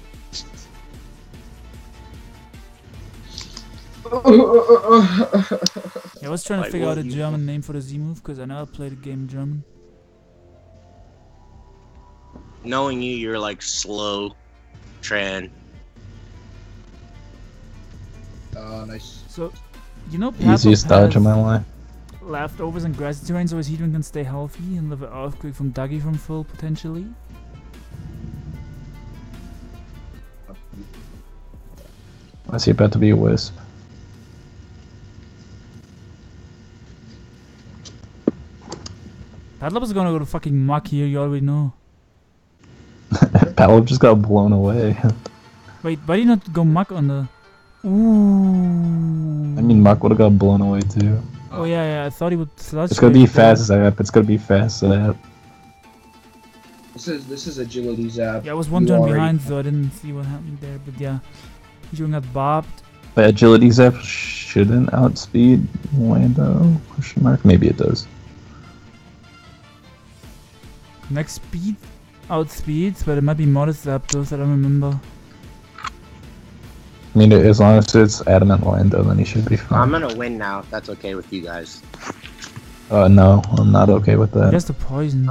Yeah, I was trying to figure out a German name for the Z-move because I never played a game in German. Knowing you, you're like slow, Tran. Nice. So, you know, easiest dodge of my life. Leftovers and grassy terrain, so his Hedron can stay healthy and live an earthquake from Dougie from full potentially. I see about to be a wisp. Patlop is gonna go to fucking muck here, you already know. Patlop just got blown away. Wait, why did you not go muck on the... Ooh. I mean, muck would've got blown away too. Oh yeah, yeah, I thought he would sludge. It's gonna be fast zap, it's gonna be fast zap. This is agility zap. Yeah, I was one turn behind so I didn't see what happened there, but yeah. Hedron got bopped. But agility zap shouldn't outspeed Lando? Question mark? Maybe it does. Next speed outspeeds, but it might be modest Zapdos, I don't remember. I mean, as long as it's Adamant Lando, then he should be fine. I'm gonna win now, if that's okay with you guys. No, I'm not okay with that. Just the poison.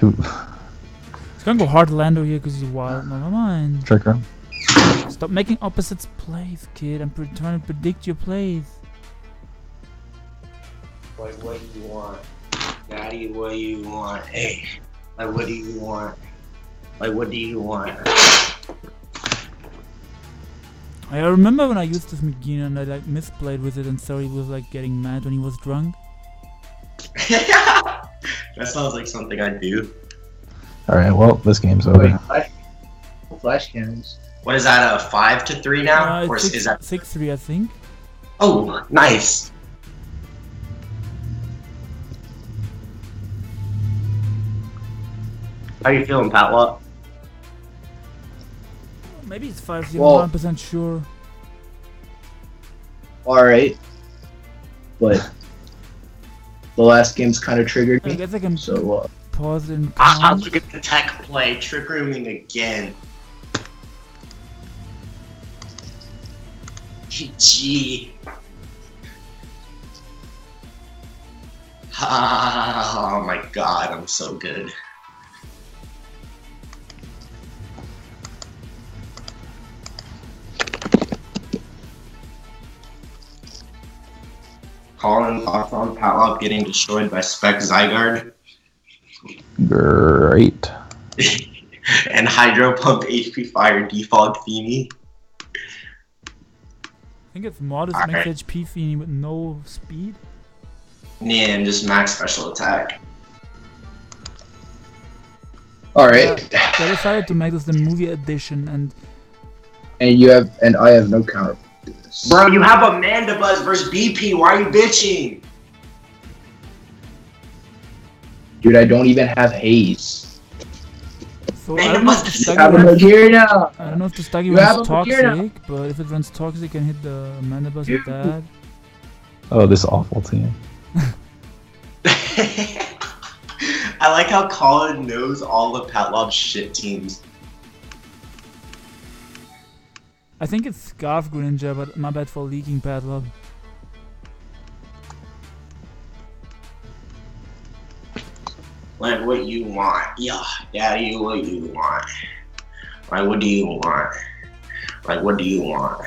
Who? He's gonna go hard Lando here because he's wild. Never mind. Tricker. Stop making opposites plays, kid. I'm trying to predict your plays. Like, what do you want? Daddy, what do you want? Hey, like, what do you want? Like, what do you want? I remember when I used this Magina and I like misplayed with it, and Sorry was like getting mad when he was drunk. That sounds like something I'd do. Alright, well, this game's over. Flash cannons. What is that, a 5-3 now? Or six, is that 6-3, I think. Oh, nice! How are you feeling, Patlop? Maybe it's 5-0, well, 1% sure. Alright. But the last game's kind of triggered me. I guess I can pause and look at the tech play, triggering again. GG. Oh my god, I'm so good. Colin locked on Patlop getting destroyed by Spec Zygarde. Great. And Hydro Pump HP Fire Defog Feeny. I think it's modest max HP Feeny with no speed. Yeah, and just max special attack. Alright. So I decided to make this the movie edition and you have and I have no counter. Bro, you have Amanda Buzz versus BP. Why are you bitching? Dude, I don't even have haze. So I don't know if the Stuggy runs toxic, but if it runs toxic, I can hit the Amanda Buzz with that. Oh, this awful team. I like how Colin knows all the Patlop's shit teams. I think it's Scarf Greninja, but my bad for leaking Patlop. Like what you want, yeah, daddy, what you want? Like what do you want? Like what do you want?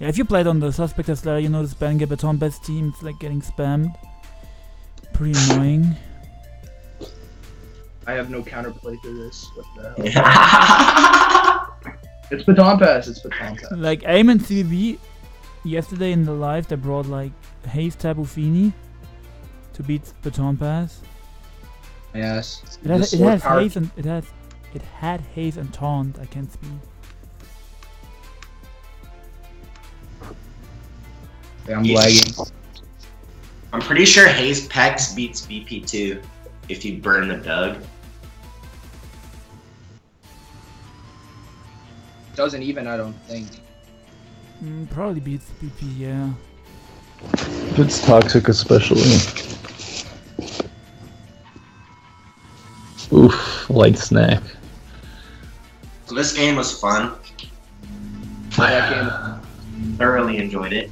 Yeah, if you played on the Suspect of Slayer, you know the spam get baton best team, it's like getting spammed. Pretty annoying. I have no counterplay to this. What the hell? It's baton pass, it's baton pass. Like aim and 3B yesterday in the live they brought like Haze Tabu Fini to beat baton pass. Yes. It had Haze and Taunt, I can't speak. Yeah, I'm lagging. I'm pretty sure Haze Pex beats BP2 if you burn the Dug. Doesn't even, I don't think. Probably beats BP, yeah. It's toxic, especially. Oof, light snack. So this game was fun. I thoroughly enjoyed it.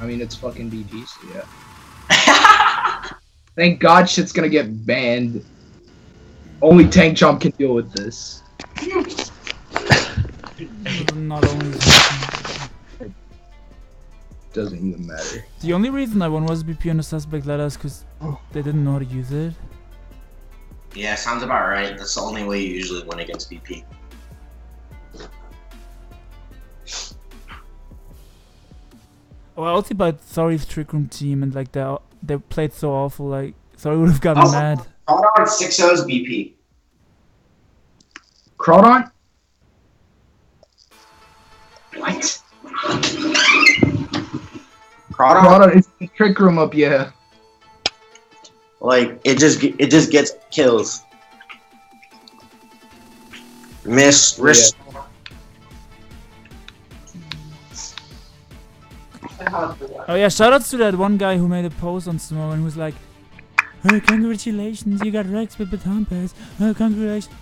I mean, it's fucking BP, so yeah. Thank God shit's gonna get banned. Only Tank Jump can deal with this. Not only. It doesn't even matter. The only reason I won was BP on the suspect letters because they didn't know how to use it. Yeah, sounds about right. That's the only way you usually win against BP. Well, I also about Sorry's Trick Room team and like they played so awful, like Sorry would have gotten mad. Crawdon 6-0's BP. Crawdon? What? Crawdon is the Trick Room up, yeah. Like, it just gets kills. Miss, wrist. Yeah. Oh yeah, shoutouts to that one guy who made a post on Smog and who was like, "Hey, congratulations, you got Rex with Baton Pass. Oh, congratulations,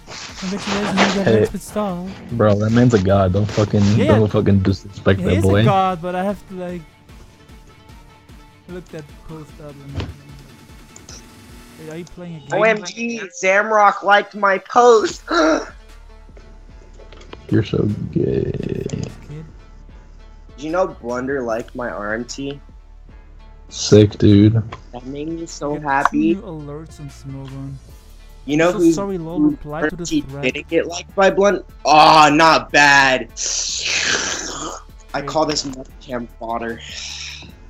you got Rex with Star." Bro, that man's a god. Don't fucking disrespect that boy. He's a god, but I have to like look that post up. Wait, are you playing a game? OMG, Zamrock liked my post. You're so gay. Did you know Blunder liked my RMT? Sick, dude. That made me so happy. New alerts and Smog on. You know who RMT didn't get liked by Blunder? Aw, oh, not bad. I call this multicam fodder.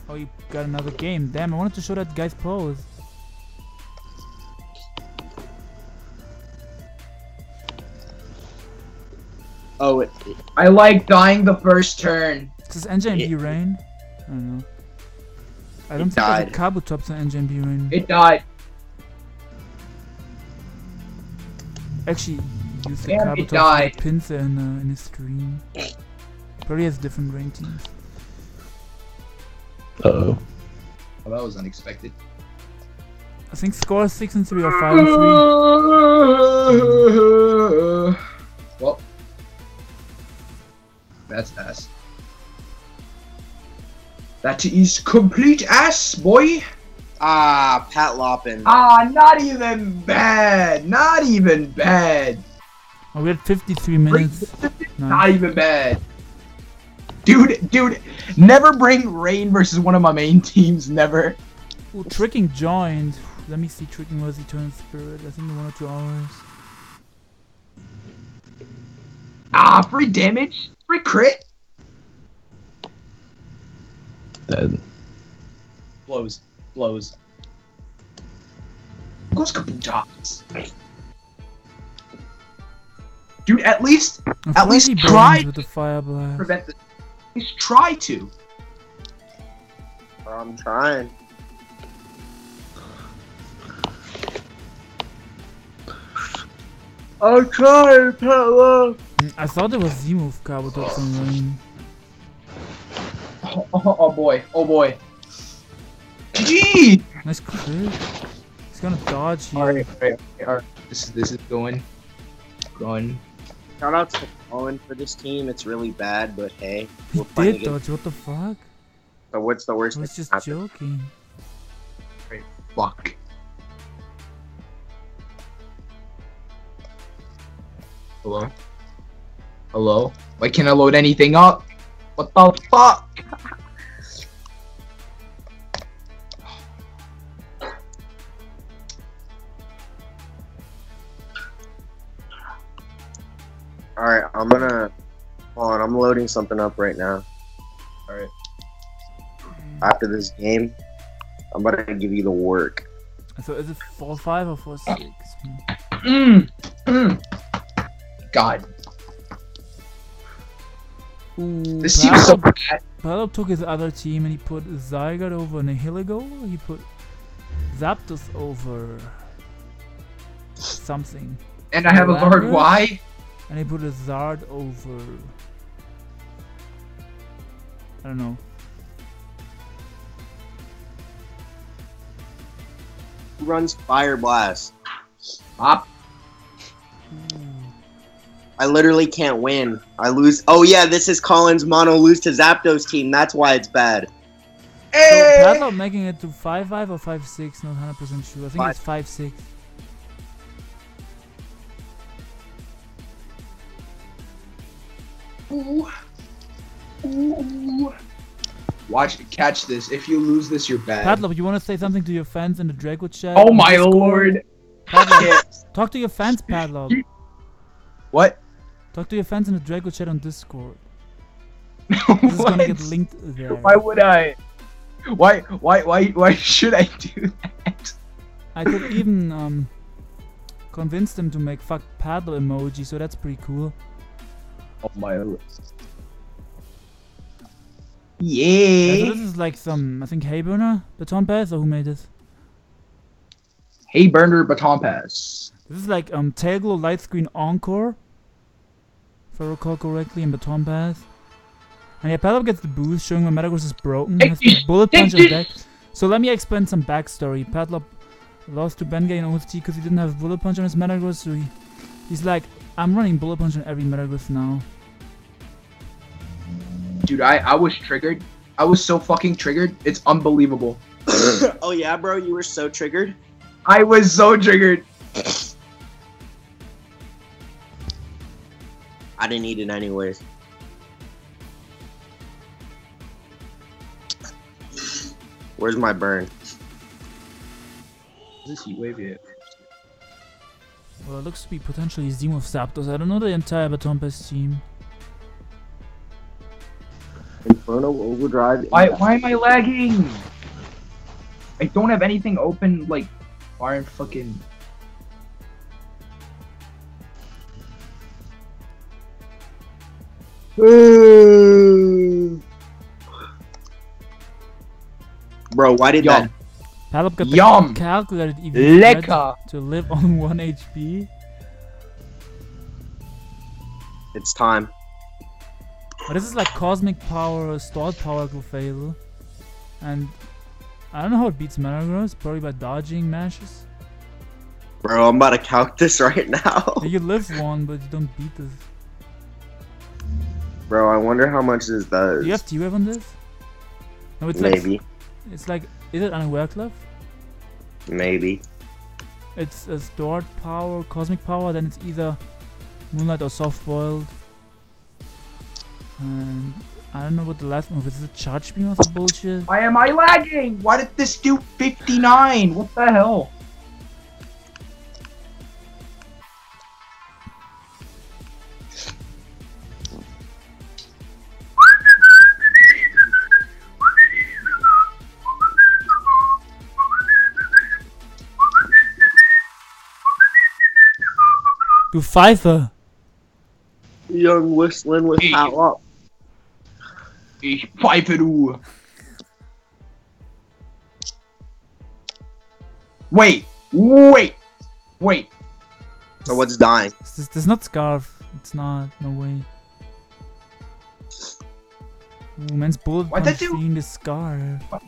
Oh, you got another game. Damn, I wanted to show that guy's pose. Oh, I like dying the first turn. Does NJMP rain? I don't know. I don't think there's a Kabutops on NJMP rain. It died. Actually, you see Kabutops with Pincer in his stream. Probably has different rain teams. Uh-oh. Well, that was unexpected. I think score 6 and 3 or 5 and 3. Well. That's ass. That is complete ass, boy. Ah, Patlop. Ah, not even bad. Not even bad. Oh, we had 53 minutes. Not even bad. Dude, never bring Rain versus one of my main teams, never. Well, Tricking joined. Let me see, Tricking was Eternal Spirit. I think 1 or 2 hours. Ah, free damage. Free crit. Dead. Blows. Goes couple dots. Dude, at least try to prevent this. At least try to. I'm trying. I'm trying, Patlop. I thought there was Z-move Kabutops on Rain. Oh boy. GG! Nice crit. He's gonna dodge here. Alright. This is going. Shout out to Owen for this team, it's really bad, but hey. He did dodge, what the fuck? So what's the worst thing? I was just joking. Right, fuck. Hello? Why can't I load anything up? What the fuck? Alright, I'm gonna... Hold on, I'm loading something up right now. Alright. After this game, I'm about to give you the work. So is it 4-5 or 4-6? God. Ooh, this seems so bad. Patlop took his other team and he put Zygarde over Nihiligo. He put Zapdos over something. And I have a Lord Y. And he put a Zard over... I don't know. Who runs Fire Blast? Pop. I literally can't win. I lose. Oh yeah, this is Colin's mono lose to Zapdos team. That's why it's bad. Hey! So Patlop making it to 5-5 or 5-6, not 100% sure. I think it's 5-6. Ooh. Ooh. Catch this. If you lose this, you're bad. Patlop, you want to say something to your fans in the Draco chat? Oh my lord! Patlop, talk to your fans, Patlop. What? Talk to your fans in the Draco chat on Discord. This is gonna get linked there. Why would I? Why should I do that? I could even convince them to make fuck Patlop emoji, so that's pretty cool. Oh my lord. Yeah. So this is like some, I think, Hayburner Baton Pass, or who made this? Hayburner Baton Pass. This is like Tailglow Light Screen Encore, if I recall correctly, in Baton Pass. And yeah, Patlop gets the boost, showing where Metagross is broken. Bullet punch and deck. So let me explain some backstory. Patlop lost to Bengay in OFT because he didn't have bullet punch on his Metagross, so he's like, I'm running bullet punch on every Metagross now. Dude, I was triggered. I was so fucking triggered. It's unbelievable. Oh yeah, bro, you were so triggered. I was so triggered. I didn't eat it anyways. Where's my burn? This heat wave yet? Well, it looks to be potentially his team of Zapdos. I don't know the entire Baton Pass team. Infernal Overdrive. Why am I lagging? I don't have anything open, like, aren't fucking... Bro, why did that... Patlop got the calculated EV to live on 1 HP. It's time. But this is like Cosmic Power, Stored Power Clefable. And I don't know how it beats Metagross, probably by dodging mashes. Bro, I'm about to calc this right now. You live one, but you don't beat this. Bro, I wonder how much this does. Do you have T-Wave on this? No, it's maybe. Like, it's like, is it unaware clef? Maybe. It's a Stored Power, Cosmic Power, then it's either Moonlight or Soft Boiled. And I don't know what the last move is. Is it charge beam or some bullshit? Why am I lagging? Why did this do 59? What the hell? Do Pfeiffer. Young whistling with Patlop. Ich pfeife du. Wait. So what's dying? It's not Scarf. It's not. No way. Ooh, man's bullet punch seeing the Scarf. What?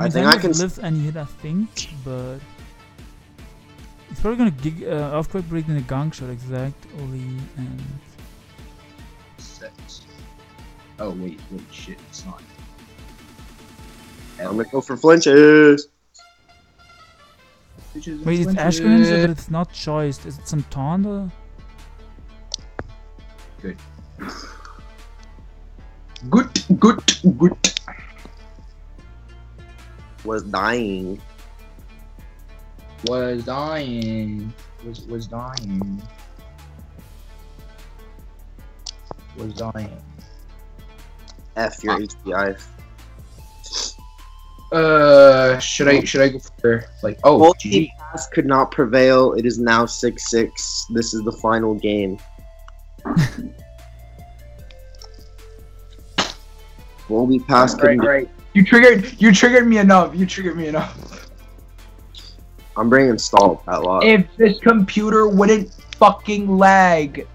I think I can live and hit, I think, but it's probably gonna gig earthquake break in a gong shot exactly and six. Oh wait, shit, it's not. I'm gonna go for flinches. Wait, it's Ash Greninja, but it's not choiced. Is it some taunt or? Good. Good. Was dying. F your HPIs. Should I go for like? Oh, multi pass could not prevail. It is now 6-6. This is the final game. Multi pass. Right. You triggered me enough. I'm bringing Stall that lot. If this computer wouldn't fucking lag.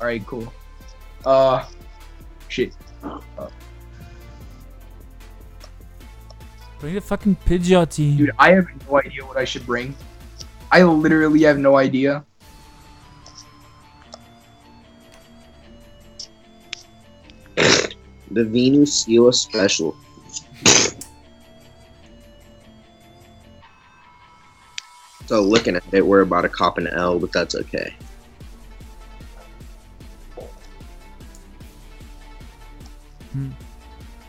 All right, cool. Shit. Bring the fucking Pidgeotty. Dude, I have no idea what I should bring. I literally have no idea. The Venus Seal Special. So looking at it, we're about to cop an L, but that's okay.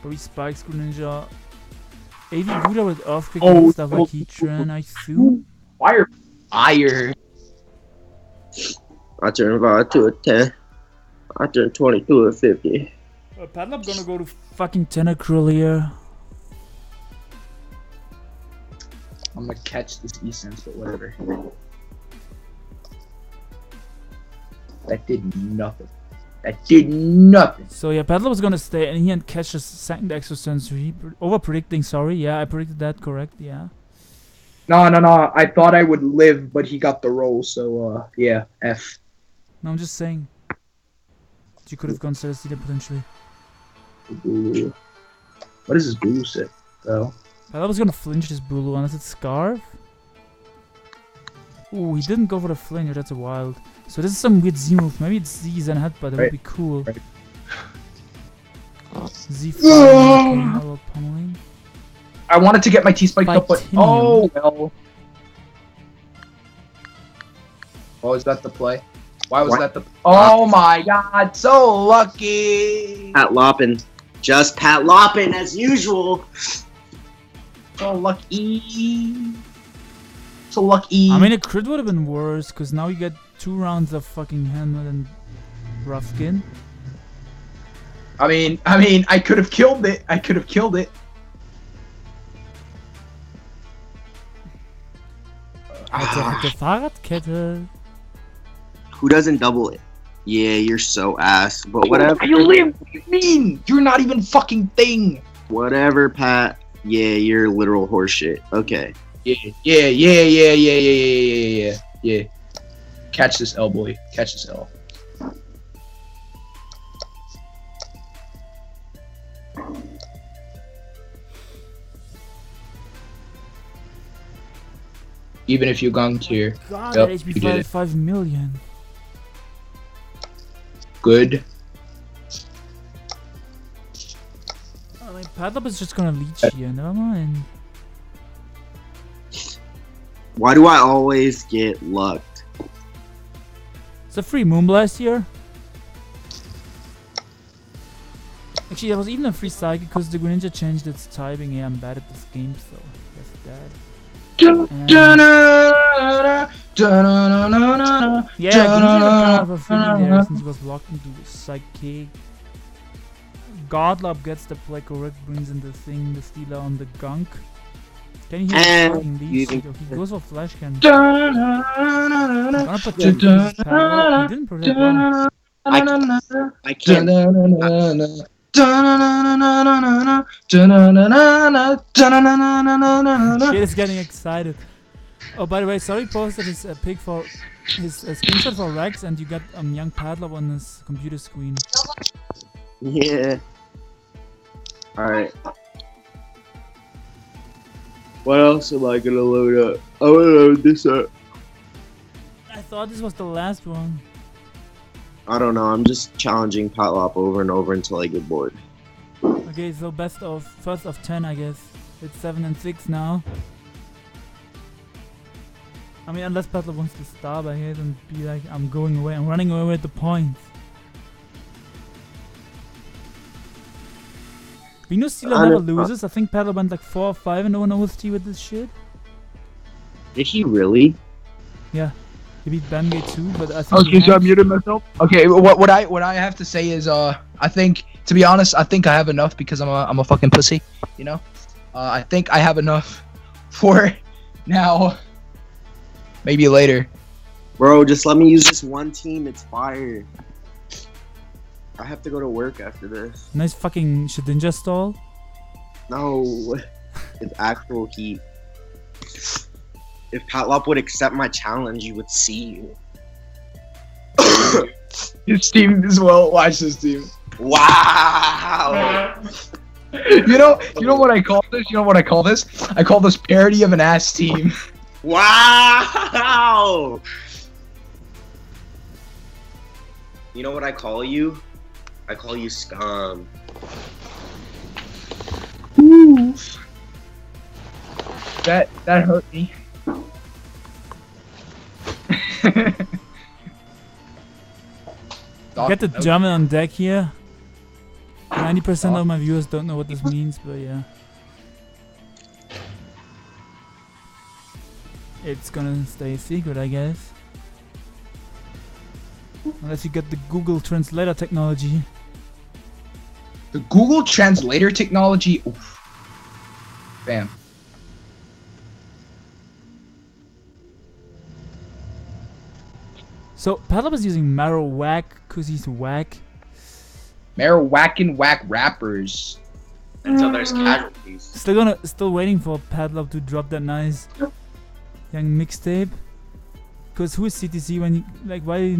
Probably Spike, Screw Ninja. AV Buddha with Earthquake and stuff like Heatran, I assume. Fire. I turned 5 to a 10. I turned 20 to a 50. Patlop gonna go to fucking Tenacrulia. I'm gonna catch this E-Sense, but whatever. That did nothing. So yeah, Patlop was gonna stay and he had catch the second Extra Sense. Over-predicting, sorry. Yeah, I predicted that correct, yeah. No. I thought I would live, but he got the roll, so yeah, F. No, I'm just saying. You could have gone Celestina potentially. Ooh. What is this Bulu set though? I thought I was gonna flinch this Bulu unless it's Scarf. Ooh, he didn't go for the flinch, that's wild. So this is some weird Z move. Maybe it's Z Zen Headbutt, that would be cool. Right. Z pummeling. I wanted to get my T spiked up, but oh well. Oh, is that the play? Why was that the... Oh my god, so lucky! Patlopin. Just Patlopin as usual. So lucky. I mean, a crit would have been worse, because now you get 2 rounds of fucking Hamlet and Ruffkin. I mean, I could have killed it. The Fahrradkette. Who doesn't double it? Yeah, you're so ass, but whatever. What do you mean? You're not even fucking thing. Whatever, Pat. Yeah, you're literal horseshit. Okay. Yeah. Catch this L, boy. Catch this L. Even if you gonged here. God, yep, that HP 5 million. Good. I mean, Patlop is just gonna leech here, never mind. Why do I always get lucked? It's a free Moonblast here. Actually, there was even a free Psychic because the Greninja changed its typing. Yeah, I'm bad at this game, so that's that. Yeah, Greninja kind there since he was locked into Psychic. Godlop gets the play correct, brings in the thing, the Stealer on the gunk. Can he hit fucking leaves? He goes for Flash Cannon. He didn't protect one. I can't. Shit is getting excited. Oh, by the way, Sorry posted his pic for his screenshot for Rex, and you got young Patlop on his computer screen. Yeah. Alright. What else am I gonna load up? I'm gonna load this up. I thought this was the last one. I don't know, I'm just challenging Patlop over and over until I get bored. Okay, so best of, first of 10, I guess. It's 7 and 6 now. I mean, unless Patlop wants to starve by here and be like, I'm running away with the points. But you know Steeler never loses? I think Patlop went like 4 or 5 and Owen OFT with this shit. Did he really? Yeah. He beat Bamgate too, but I think... Okay, so I muted myself? Okay, what I have to say is, I think, to be honest, I think I have enough because I'm a fucking pussy, you know? I think I have enough for now. Maybe later. Bro, just let me use this one team, it's fire. I have to go to work after this. Nice fucking Shedinja stall? No, it's actual heat. If Patlop would accept my challenge, you would see you. His team as well. Watch this team. Wow. you know what I call this? You know what I call this? I call this parody of an ass team. Wow. You know what I call you? I call you scum. Ooh. That hurt me. Get the German on deck here. 90% of my viewers don't know what this means, but yeah. It's gonna stay a secret, I guess. Unless you get the Google Translator technology. The Google Translator technology? Oof. Bam. So Patlop is using Marrow Whack because he's whack. Marrow whacking whack rappers. Until there's casualties. Still waiting for Patlop to drop that nice young mixtape. Cause who is CTC when you like why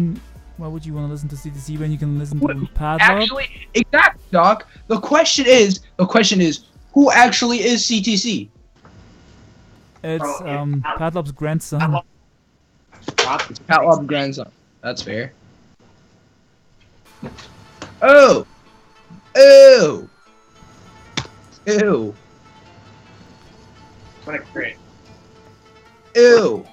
would you want to listen to CTC when you can listen to Patlop? Actually, exactly, Doc. The question is who actually is CTC? It's Patlop's grandson. Patlop grandson. That's fair. Oh! Oh! Ew! What a crit. Ew!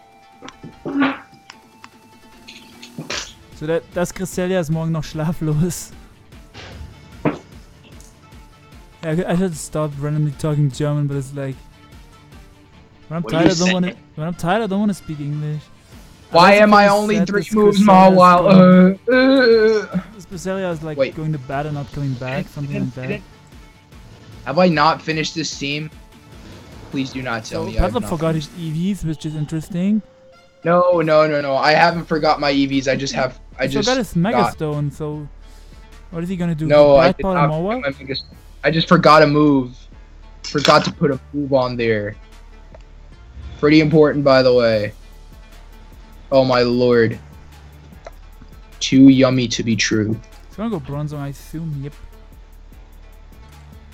So das Cresselia ist morgen noch schlaflos. I should stop randomly talking German, but it's like... When I'm tired, I don't want to speak English. Why am I only 3 moves while Spicella is like going to bed and not coming back, something like that. Have I not finished this team? Please do not tell me. Patlop forgot his EVs, which is interesting. No. I haven't forgot my EVs. I just forgot his Megastone. So what is he gonna do? No, I did not forget my Megastone. I just forgot a move. Forgot to put a move on there. Pretty important, by the way. Oh my lord. Too yummy to be true. It's gonna go bronze on, I assume. Yep.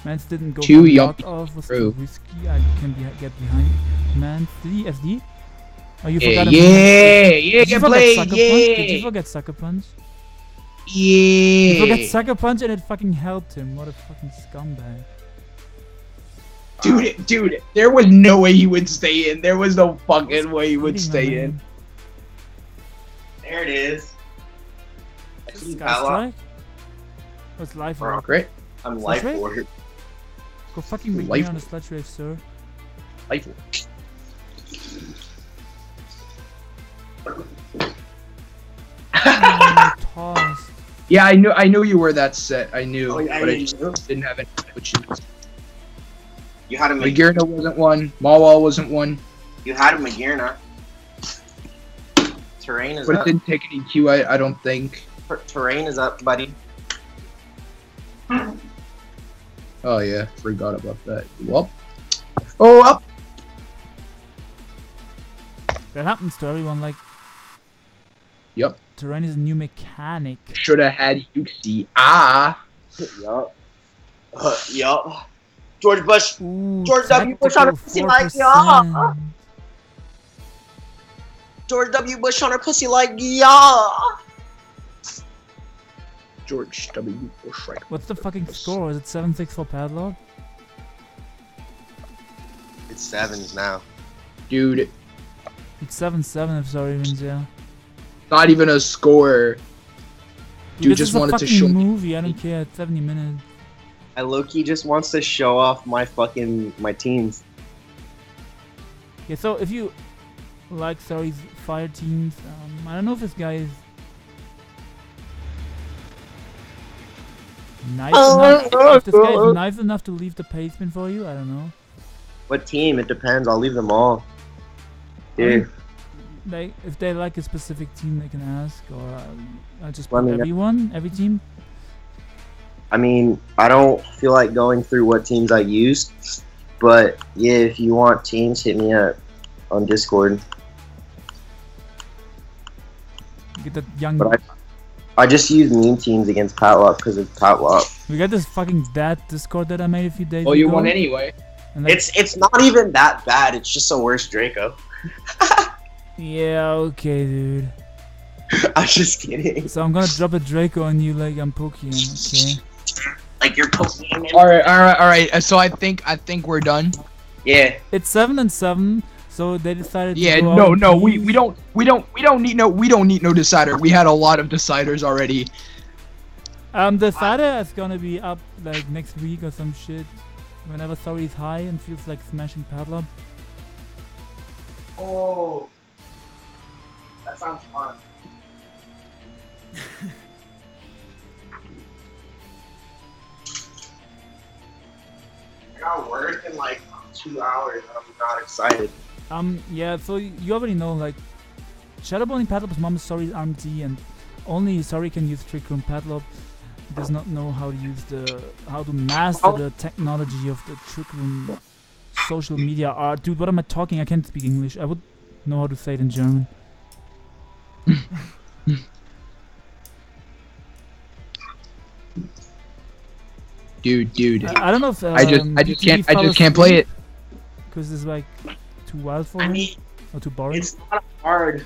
Mance didn't go too yummy to be true. Risky. I can get behind. Mance, did he FD? Oh, you forgot. Yeah, get played. Did you forget Sucker Punch? Yeah. You forgot Sucker Punch and it fucking helped him. What a fucking scumbag. Dude, there was no way he would stay in. There was no fucking way he would stay in. There it is. Sky What's life for? Great. I'm life ward. Go fucking make me on a sludge wave, sir. Life ward. Yeah, I knew you were that set. I knew, but I just didn't have any options. You had a Magirna wasn't one. Mawal wasn't one. You had a Magirna. Terrain is up. But it didn't take any Q, I don't think. Terrain is up, buddy. Oh yeah, forgot about that. Well, oh up! That happens to everyone, like... Yep. Terrain is a new mechanic. Shoulda had Uxie. Ah! Yup. Yup. George Bush! Ooh, George W. Bush on a pussy like y'all! George W. Bush on her pussy like, yeah. George W. Bush right. What's the fucking score? Is it 7-6 for Patlop? It's 7s now. Dude. It's 7-7 if sorry means, yeah. Not even a score. Dude just wanted to show me. It's a fucking movie, I don't care. It's 70 minutes. I low-key just wants to show off my fucking, my teams. Yeah, so if you like Sorry's fire teams, I don't know if this guy is nice enough to leave the basement for you, I don't know. What team? It depends, I'll leave them all. Dude. Like, if they like a specific team, they can ask, or I'll just put everyone, every team. I mean, I don't feel like going through what teams I used, but yeah, if you want teams, hit me up on Discord. Get that young. But I just use meme teams against Patlop because it's Patlop. We got this fucking bad Discord that I made a few days ago. Oh, you won anyway. And it's not even that bad. It's just a worse Draco. Yeah, okay, dude. I'm just kidding. So I'm gonna drop a Draco on you like I'm Pokemon, okay? Like you're Pokemon. All right. So I think we're done. Yeah. It's 7 and 7. So they decided. Yeah. We don't need no decider. We had a lot of deciders already. Decider is gonna be up like next week or some shit. Whenever Sorry's high and feels like smashing Patlop. Oh. That sounds fun. I got work in like 2 hours and I'm not excited. Yeah, so you already know, like, Shadowboning Patlop's mom is Sorry's RMT, and only Sorry can use Trick Room. Patlop does not know how to use how to master the technology of the Trick Room social media art. Dude, what am I talking? I can't speak English. I would know how to say it in German. Dude. I don't know if I just can't play it because it's like too wild for me or too boring. It's not hard.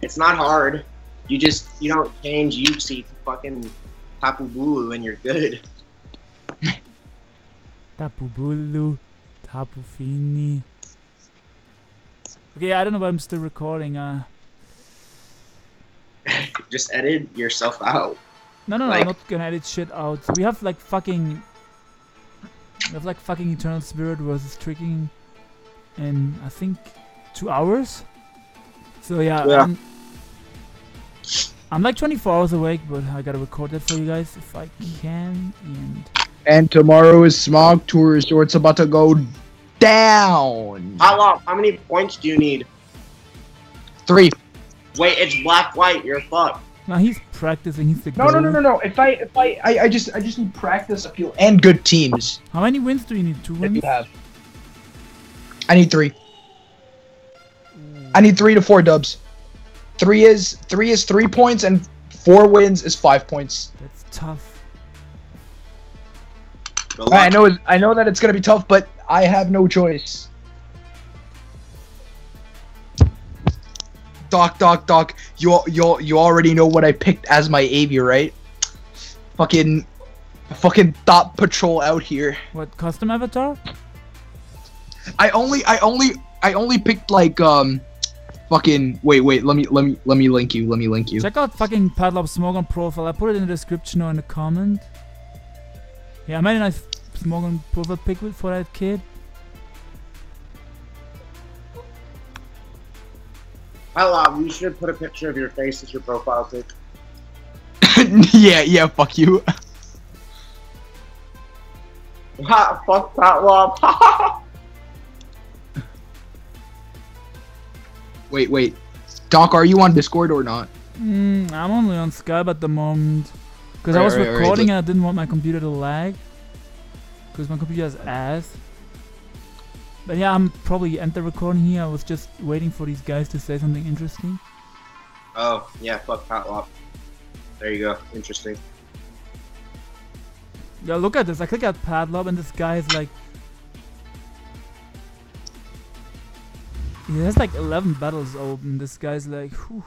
It's not hard. You don't change UC to fucking Tapu Bulu and you're good. Tapu Bulu, Tapu Fini. Okay, I don't know, but I'm still recording. Just edit yourself out. No, like, I'm not gonna edit shit out. We have like fucking... Eternal Spirit versus Tricking in, I think, 2 hours? So yeah. I'm like 24 hours awake, but I gotta record that for you guys if I can. And tomorrow is Smog Tours, so it's about to go down! How many points do you need? 3. Wait, it's black white. You're fucked. No, he's practicing. He's the goal. No. I just need practice, appeal, and good teams. How many wins do you need? 2 wins. I need 3. I need 3 to 4 dubs. 3 is 3 points, and 4 wins is 5 points. That's tough. I know that it's gonna be tough, but I have no choice. Doc, you already know what I picked as my AB, right? Fucking Thought Patrol out here. What, custom avatar? I only picked like wait, let me link you, Check out fucking Patlop Smogon profile. I put it in the description or in the comment. Yeah, I made a nice Smogon profile pic for that kid. You should put a picture of your face as your profile pic. yeah, fuck you. Fuck Patlop. Wait. Doc, are you on Discord or not? I'm only on Skype at the moment. Because I was recording and I didn't want my computer to lag. Because my computer is ass. But yeah, I'm probably end the recording here. I was just waiting for these guys to say something interesting. Oh, yeah, fuck Patlop. There you go, interesting. Yeah, look at this. I click at Patlop and this guy is like... He has like 11 battles open. This guy's like... Whew.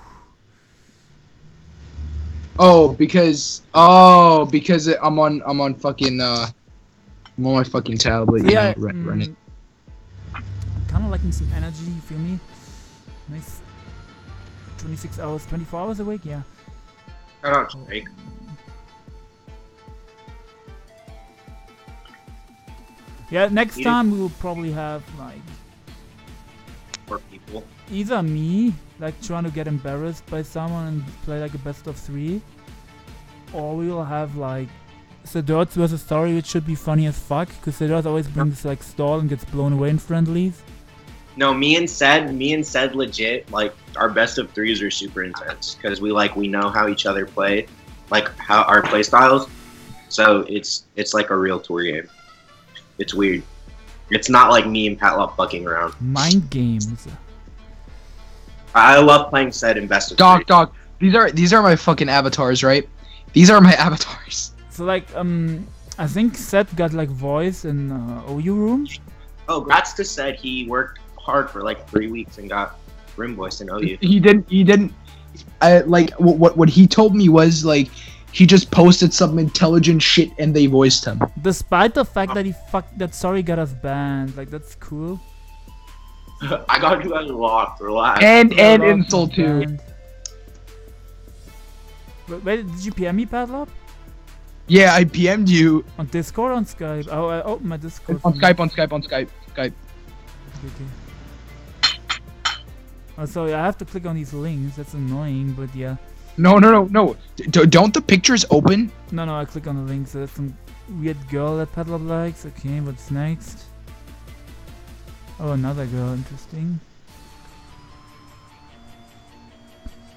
Oh, because I'm on fucking, I'm on my fucking tablet. Yeah, running. Kind of liking some energy, you feel me? Nice. 26 hours, 24 hours awake, yeah. I don't awake. Yeah, next time we will probably have like four people. Either me, like trying to get embarrassed by someone and play like a best of three, or we will have like Sedot versus Sorry, which should be funny as fuck because Sedot always brings like stall and gets blown away in friendlies. No, me and Sed legit, like, our best of threes are super intense because we know how each other play, like, how our play styles. So it's like a real tour game. It's weird. It's not like me and Patlop fucking around. Mind games. I love playing Sed in best of three. Doc, these are my fucking avatars, right? These are my avatars. So, like, I think Sed got, like, voice in OU room. Oh, Gratzka said he worked hard for like 3 weeks and got room voice in OU. He didn't. What he told me was like he just posted some intelligent shit and they voiced him. Despite the fact that Sorry got us banned, like that's cool. I got you guys locked, relax. And Insult too. Wait, did you PM me, Patlop? Yeah, I PM'd you on Discord, on Skype. Oh, I opened my Discord. On Skype. Okay. Oh, sorry, I have to click on these links. That's annoying, but yeah. No. Don't the pictures open? No, I click on the links. So that's some weird girl that Patlop likes. Okay, what's next? Oh, another girl. Interesting.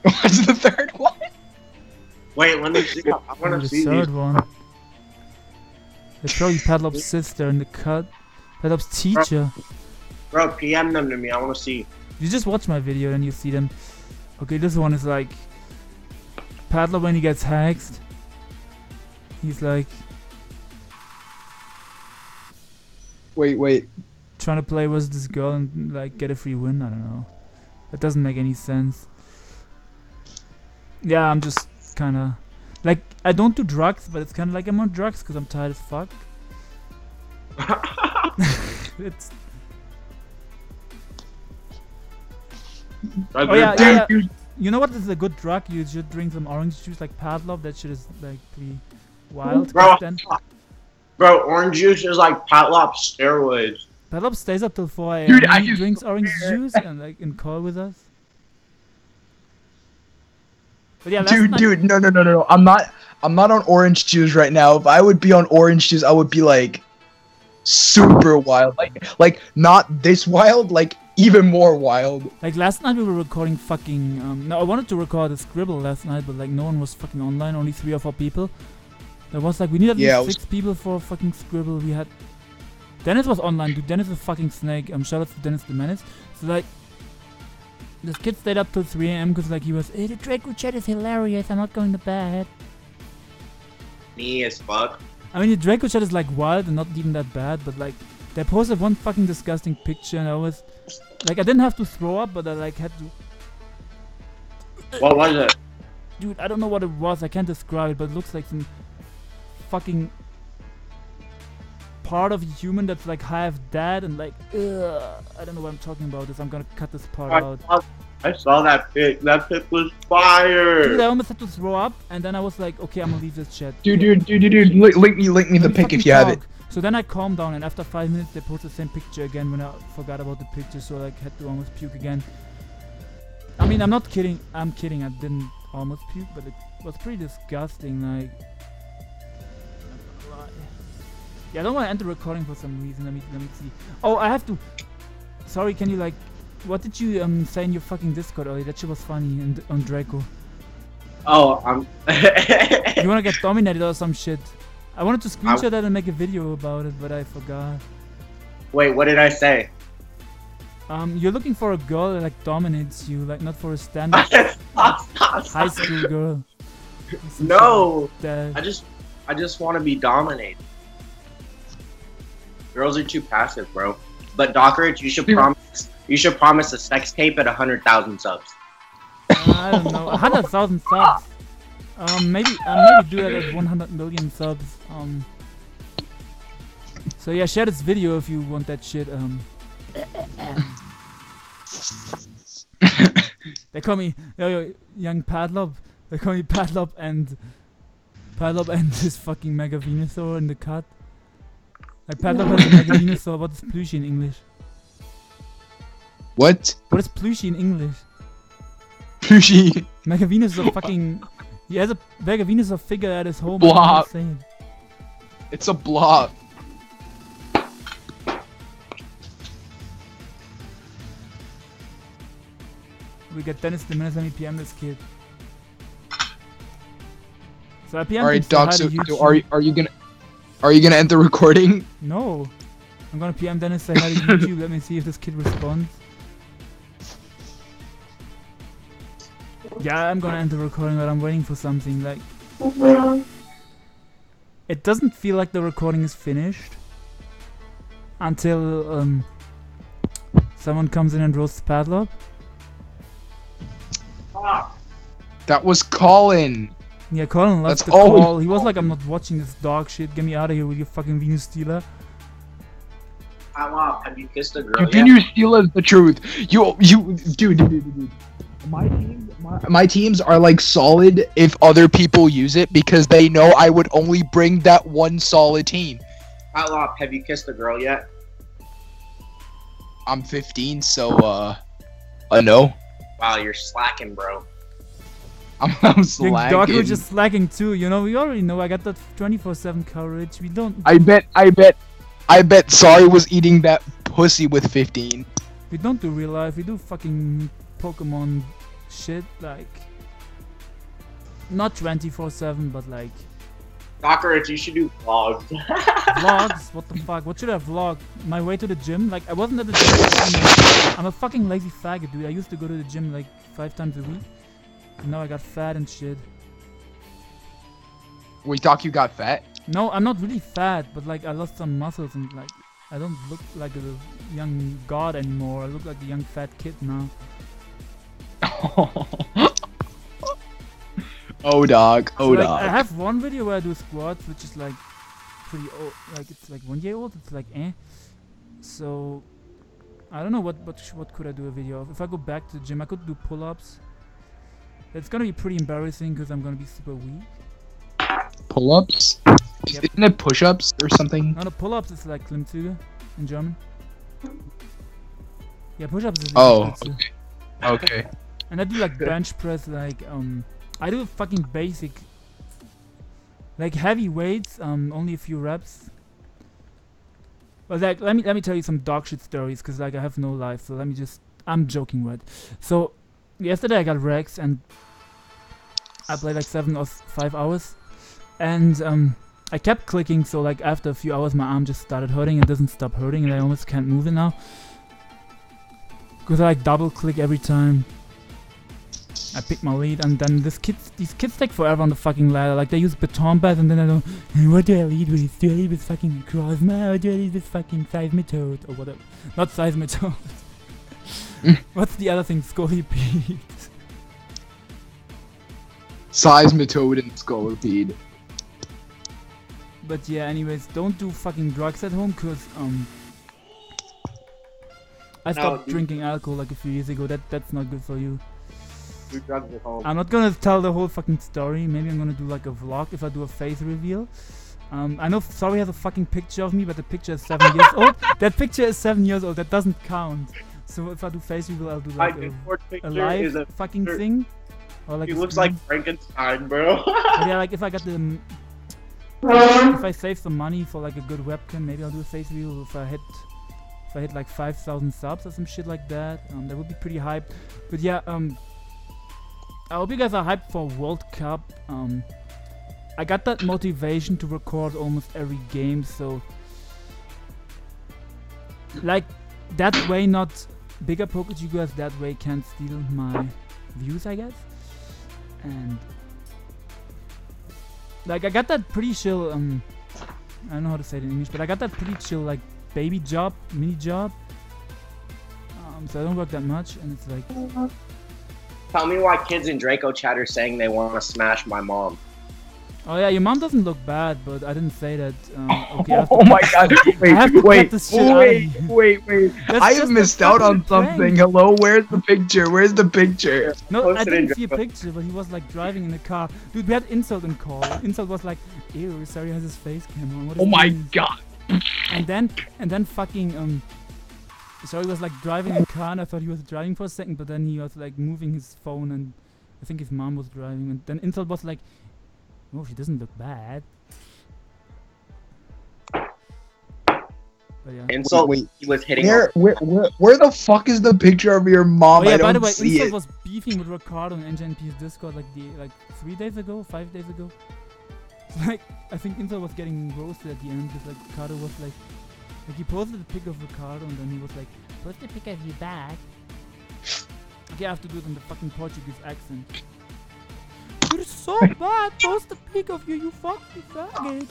What's the third one? Wait, let me see. I want to see the third one. It's probably Patlop's sister in the cut. Patlop's teacher. Bro, PM them to me. I want to see. You just watch my video and you see them. Okay, this one is like Patlop when he gets hacked. He's like, wait. Trying to play with this girl and like get a free win. I don't know. That doesn't make any sense. Yeah, I'm just kind of like, I don't do drugs, but it's kind of like I'm on drugs because I'm tired as fuck. It's. Oh yeah. You know what is a good drug? You should drink some orange juice like Patlop. That shit is like pretty wild. Bro, orange juice is like Patlop steroids. Patlop stays up till 4 a.m. He drinks orange juice and like in call with us. But yeah, dude, no. I'm not on orange juice right now. If I would be on orange juice, I would be like super wild. Like not this wild, like even more wild. Like last night we were recording fucking I wanted to record a scribble last night, but like no one was fucking online, only 3 or 4 people. There was like we needed six people for a fucking scribble. We had Dennis was online, dude. Dennis is a fucking snake. Shout out to Dennis the Menace. So like this kid stayed up till 3 a.m. because like he was the Draco chat is hilarious, I'm not going to bed. Me as fuck. I mean the Draco chat is like wild and not even that bad, but like they posted one fucking disgusting picture and I was like, I didn't have to throw up, but I like had to. What was it? Dude, I don't know what it was. I can't describe it, but it looks like some fucking part of human that's like half dead and like, ugh. I don't know what I'm talking about. I'm gonna cut this part out. I saw that pic. That pic was fire. Dude, I almost had to throw up, and then I was like, okay, I'm gonna leave this chat. Dude. Link me the pic if you have it. So then I calmed down, and after 5 minutes, they posted the same picture again when I forgot about the picture, so I like, had to almost puke again. I mean, I'm not kidding. I'm kidding. I didn't almost puke, but it was pretty disgusting. Like, yeah, I don't want to end the recording for some reason. Let me see. Oh, I have to. Sorry, can you like? What did you say in your fucking Discord earlier? That shit was funny on Draco. Oh, you wanna get dominated or some shit? I wanted to screenshot that and make a video about it, but I forgot. Wait, what did I say? You're looking for a girl that like dominates you, like not for a standard high school girl. No, like I just want to be dominated. Girls are too passive, bro. But Dokkerich, you should promise a sex tape at 100,000 subs. I don't know, 100,000 subs. Maybe do that at 100 million subs. So yeah, share this video if you want that shit. They call me young Patlop. They call me Patlop and his fucking Mega Venusaur in the cut. Like Patlop has like a dinosaur. What is plushie in English? What? What is plushie in English? Plushie. Like a Venusaur fucking. He has a like a Venusaur figure at his home. Blob. It's a blob. We get Dennis the minute. Let me PM this kid. So I PM. All right, Doc. So are you gonna end the recording? No, I'm gonna PM Dennis. Say hi to YouTube. Let me see if this kid responds. Yeah, I'm gonna end the recording, but I'm waiting for something, like... It doesn't feel like the recording is finished until, someone comes in and roasts Patlop. That was Colin! Yeah, Colin left the call. He was like, I'm not watching this dog shit, get me out of here with your fucking Venus Stealer. I'm off, have you kissed a girl yet? Venus Stealer is the truth! Dude. My teams are like solid if other people use it because they know I would only bring that one solid team. Patlop, have you kissed a girl yet? I'm 15, so no. Wow, you're slacking, bro. I'm slacking. Dokkerich just slacking too. You know, we already know. I got that 24/7 coverage. We don't. I bet. Sorry was eating that pussy with 15. We don't do real life. We do fucking Pokemon shit, like, not 24/7, but like. Dokkerich, you should do vlogs. Vlogs? What the fuck? What should I vlog? My way to the gym? Like, I wasn't at the gym. I'm a fucking lazy faggot, dude. I used to go to the gym like 5 times a week. And now I got fat and shit. Wait, Doc, you got fat? No, I'm not really fat, but like I lost some muscles and like I don't look like a young god anymore. I look like a young fat kid now. Oh dog, oh so, like, dog. I have one video where I do squats, which is like pretty old, like it's like 1 year old. It's like eh. So I don't know what could I do a video of. If I go back to the gym, I could do pull-ups. It's gonna be pretty embarrassing because I'm gonna be super weak. Pull-ups? Yep. Isn't it push-ups or something? No, pull-ups is like Klimmzüge in German. Yeah, push-ups is. Oh. Okay. And I do like bench press, like I do fucking basic, like heavy weights, only a few reps. But like, let me tell you some dog shit stories, cause like I have no life, so I'm joking, right? So yesterday I got wrecked and I played like 7 or 5 hours, and I kept clicking, so like after a few hours my arm just started hurting. It doesn't stop hurting, and I almost can't move it now. Cause I like double click every time I pick my lead, and then these kids take forever on the fucking ladder. Like they use baton pass, and then I go, what do I lead with? Do I lead with fucking Crossma, or do I lead with fucking Seismitoad or whatever? Not Seismitoad. What's the other thing Scolipede? Seismitoad and Scolipede. But yeah, anyways, don't do fucking drugs at home, cause I stopped drinking alcohol like a few years ago. That's not good for you. Do drugs at home. I'm not gonna tell the whole fucking story. Maybe I'm gonna do like a vlog if I do a face reveal. I know Sorry has a fucking picture of me, but the picture is 7 years old. That picture is 7 years old. That doesn't count. So if I do face reveal, I'll do like a live fucking thing. Or like he looks like Frankenstein, bro. Yeah, like if I got the, if I save some money for like a good webcam, maybe I'll do a face reveal if I hit. If I hit like 5,000 subs or some shit like that, that would be pretty hyped. But yeah, I hope you guys are hyped for World Cup. I got that motivation to record almost every game, so like that way, not bigger pockets, you guys that way can't steal my views, I guess. And like I got that pretty chill. I don't know how to say it in English, but I got that pretty chill like. Baby job, mini job. So I don't work that much, and it's like. Tell me why kids in Draco chat are saying they want to smash my mom. Oh yeah, your mom doesn't look bad, but I didn't say that. Okay, oh my god! Wait! I have missed out on something. Hello, where's the picture? No, I didn't see a picture, but he was like driving in the car. Dude, we had Insult in call. Insult was like, "Ew, Sorry has his face cam on." Oh my god! And then fucking so he was like driving a car, and I thought he was driving for a second, but then he was like moving his phone, and I think his mom was driving, and then Insult was like, oh, she doesn't look bad. Yeah. Insult, he was hitting. Where the fuck is the picture of your mom? Oh, yeah, by the way, Insult was beefing with Ricardo on NJMP's Discord like 5 days ago. Like, I think Insult was getting roasted at the end because like Ricardo was like he posted a pic of Ricardo, and then he was like, post a pic of you back. Okay, I have to do it in the fucking Portuguese accent. You're so bad. Post a pic of you fucking faggot.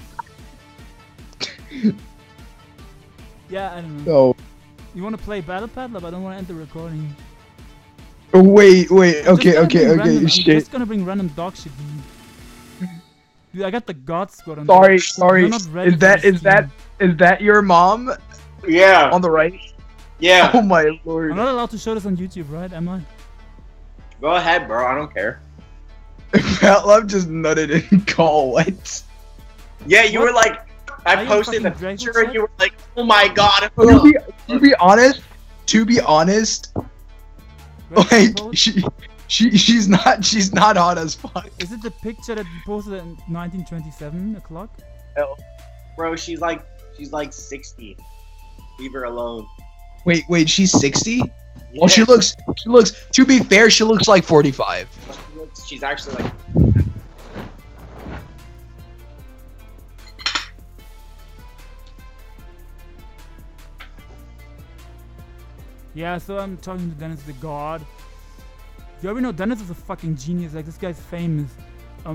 Yeah, I don't know. So, you want to play Battle Patlop? I don't want to end the recording. Wait, okay. I'm just gonna bring random dog shit. Dude, I got the God Squad on. Sorry. Is that your mom? Yeah. On the right? Yeah. Oh my lord. I'm not allowed to show this on YouTube, right? Am I? Go ahead, bro. I don't care. Patlop just nutted in Colin. Yeah, you were like. I posted the picture and you were like, oh my god. To be honest, like, she's not hot as fuck. Is it the picture that you posted at 1927 o'clock? No. Bro, she's like 60. Leave her alone. Wait, she's 60? Yeah. Well, she looks, to be fair, she looks like 45. She's actually like... Yeah, so I'm talking to Dennis the God. You already know Dennis is a fucking genius, like this guy's famous.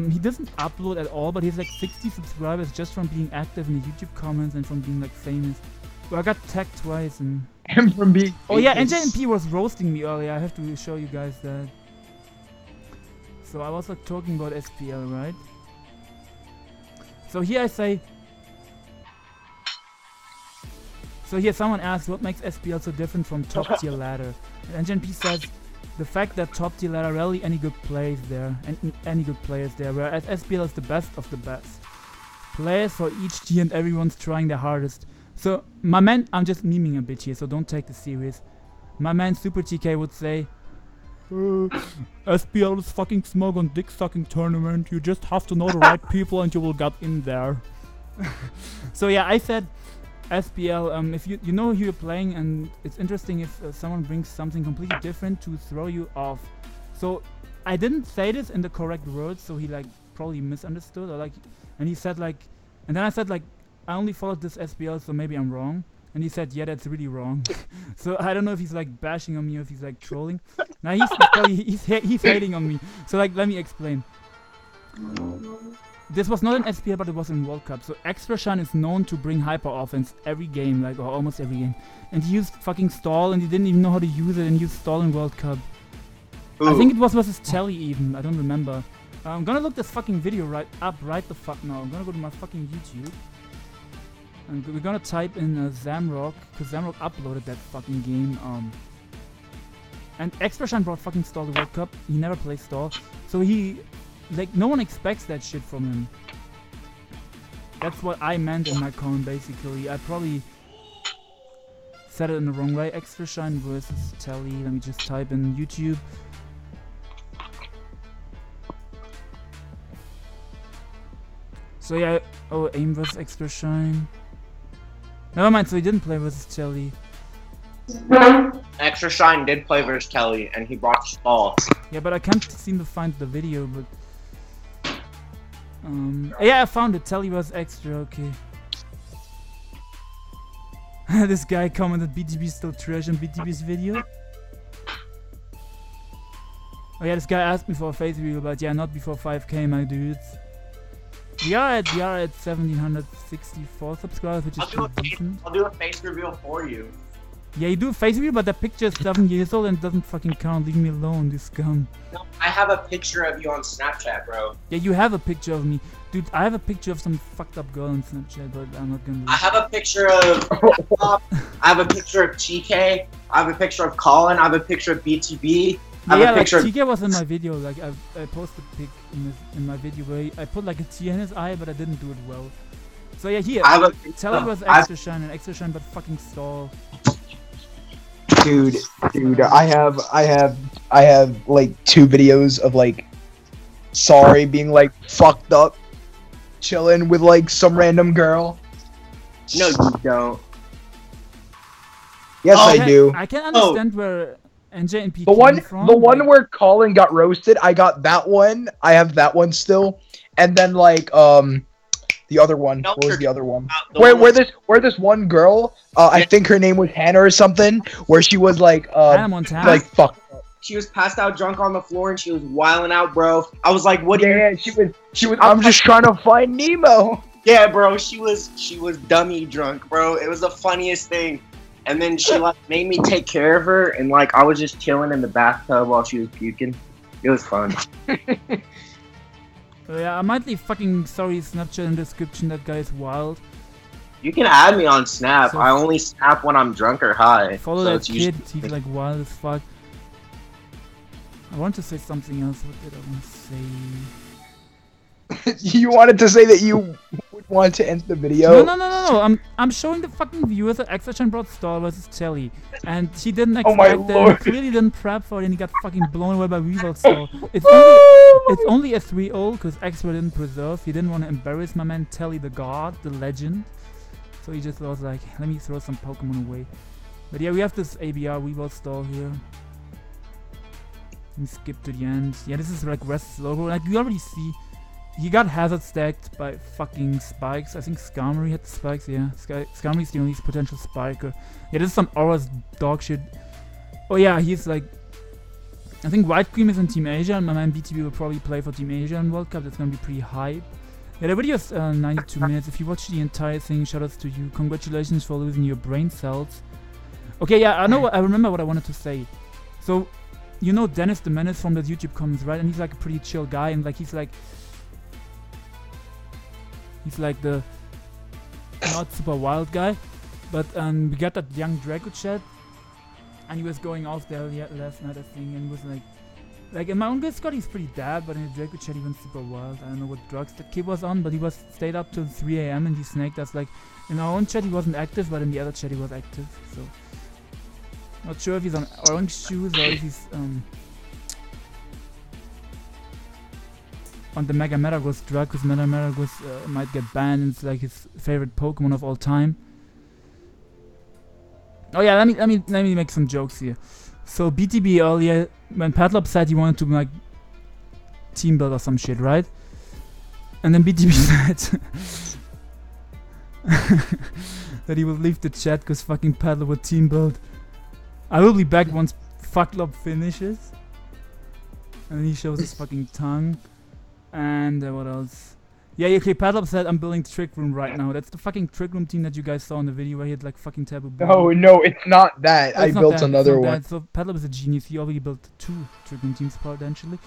He doesn't upload at all, but he's like 60 subscribers just from being active in the YouTube comments and from being like famous. Well, I got tagged twice and from being famous. Oh yeah, NJMP was roasting me earlier, I have to show you guys that. So I was like talking about SPL, right? So here I say... So here someone asks, what makes SPL so different from top tier ladder? And NJMP says, the fact that top tier ladder rarely any good players there, whereas SPL is the best of the best. Players for each tier and everyone's trying their hardest. So my man, I'm just memeing a bit here, so don't take this serious. My man Super TK would say, SPL is fucking smog on dick sucking tournament, you just have to know the right people and you will get in there. So yeah, I said, SPL, if you know who you're playing, and it's interesting if someone brings something completely different to throw you off. So I didn't say this in the correct words, so he like probably misunderstood, or like, and he said like, and then I said like, I only followed this SPL, so maybe I'm wrong, and he said, yeah, that's really wrong. So I don't know if he's like bashing on me or if he's like trolling. Now he's hating on me. So like, let me explain. This was not an SPL, but it was in World Cup. So Extra Shine is known to bring hyper offense every game, like, or almost every game. And he used fucking stall, and he didn't even know how to use it, and used stall in World Cup. Ooh. I think it was versus Telly even, I don't remember. I'm gonna look this fucking video right the fuck now. I'm gonna go to my fucking YouTube. And we're gonna type in Zamrock, because Zamrock uploaded that fucking game. And Extra Shine brought fucking stall to World Cup. He never plays stall. So he... Like, no one expects that shit from him. That's what I meant in my comment, basically. I probably said it in the wrong way. Extra Shine versus Telly. Let me just type in YouTube. So yeah, oh, aim versus Extra Shine. Never mind, so he didn't play versus Telly. Extra Shine did play versus Telly, and he brought stall. Yeah, but I can't seem to find the video, but... yeah, I found it. Telly was extra, okay. This guy commented BTB still trash on BTB's video. Oh yeah, this guy asked me for a face reveal, but yeah, not before 5k, my dudes. We are at 1764 subscribers, which is decent. I'll do a face reveal for you. Yeah, you do a face reveal, but the picture is 7 years old and doesn't fucking count. Leave me alone, this scum. No, I have a picture of you on Snapchat, bro. Yeah, you have a picture of me. Dude, I have a picture of some fucked up girl on Snapchat, but I'm not gonna... I have a picture of... I have a picture of TK. I have a picture of Colin. I have a picture of BTB. I have a picture like, of... TK was in my video. Like, I posted a pic in my video where I put like a tear in his eye, but I didn't do it well. So yeah, here, Telly was Extra Shine and Extra Shine, but fucking stall. Dude, I have like two videos of like Sorry being like fucked up, chilling with like some random girl. No, you don't. Yes, oh, I do. I can understand where NJMP came from. The one where Colin got roasted, I got that one. I have that one still. And then like the other one. What was the other one? Where this one girl, I think her name was Hannah or something, where she was like fuck. She was passed out drunk on the floor and she was wilding out, bro. I was like, what do you mean? She was I'm just trying to find Nemo. Yeah, bro, she was dummy drunk, bro. It was the funniest thing. And then she like made me take care of her, and like I was just chilling in the bathtub while she was puking. It was fun. So yeah, I might leave fucking Sorry Snapchat in the description. That guy is wild. You can add me on Snap. So I only snap when I'm drunk or high. Follow that kid. He's like wild as fuck. I want to say something else. What did I want to say? You wanted to say that you would want to end the video? No. I'm showing the fucking viewers that Extra Shine brought Star versus Telly, and she didn't expect that. Clearly didn't prep for it, and he got fucking blown away by Weevil. So it's only a 3-0 because Extra didn't preserve. He didn't want to embarrass my man Telly, the god, the legend. So he just was like, let me throw some Pokemon away. But yeah, we have this ABR Weevil stall here. Let me skip to the end. Yeah, this is like Rest's logo. Like, you already see, he got hazard stacked by fucking spikes. I think Skarmory had the spikes, yeah. Skarmory's the only potential spiker. Yeah, this is some Aura's dog shit. Oh yeah, he's like, I think White Cream is in Team Asia, and my man BTB will probably play for Team Asia in World Cup. That's gonna be pretty hype. Yeah, the video is 92 minutes. If you watch the entire thing, shoutouts to you. Congratulations for losing your brain cells. Okay, yeah, I remember what I wanted to say. So, you know Dennis the Menace from those YouTube comments, right? And he's like a pretty chill guy, and like he's like the not super wild guy. But we got that young Draco chat, and he was going off there last night, I think, and was like in my own Discord he's pretty dab, but in the Draco chat he went super wild. I don't know what drugs that kid was on, but he was stayed up till 3 AM and he snaked us. Like in our own chat he wasn't active, but in the other chat he was active. So. Not sure if he's on orange shoes or if he's on the Mega Metagross drug, because Mega Metagross might get banned. It's like his favorite Pokemon of all time. Oh yeah, let me make some jokes here. So BTB earlier, when Patlop said he wanted to like team build or some shit, right? And then BTB said that he would leave the chat because fucking Patlop would team build. I will be back once Fucklob finishes. And then he shows his fucking tongue. And what else? Yeah, okay, Patlop said I'm building Trick Room right now. That's the fucking Trick Room team that you guys saw in the video where he had like fucking Taboo Blue. No, it's not that. I built another one. So Patlop is a genius. He already built two Trick Room teams potentially.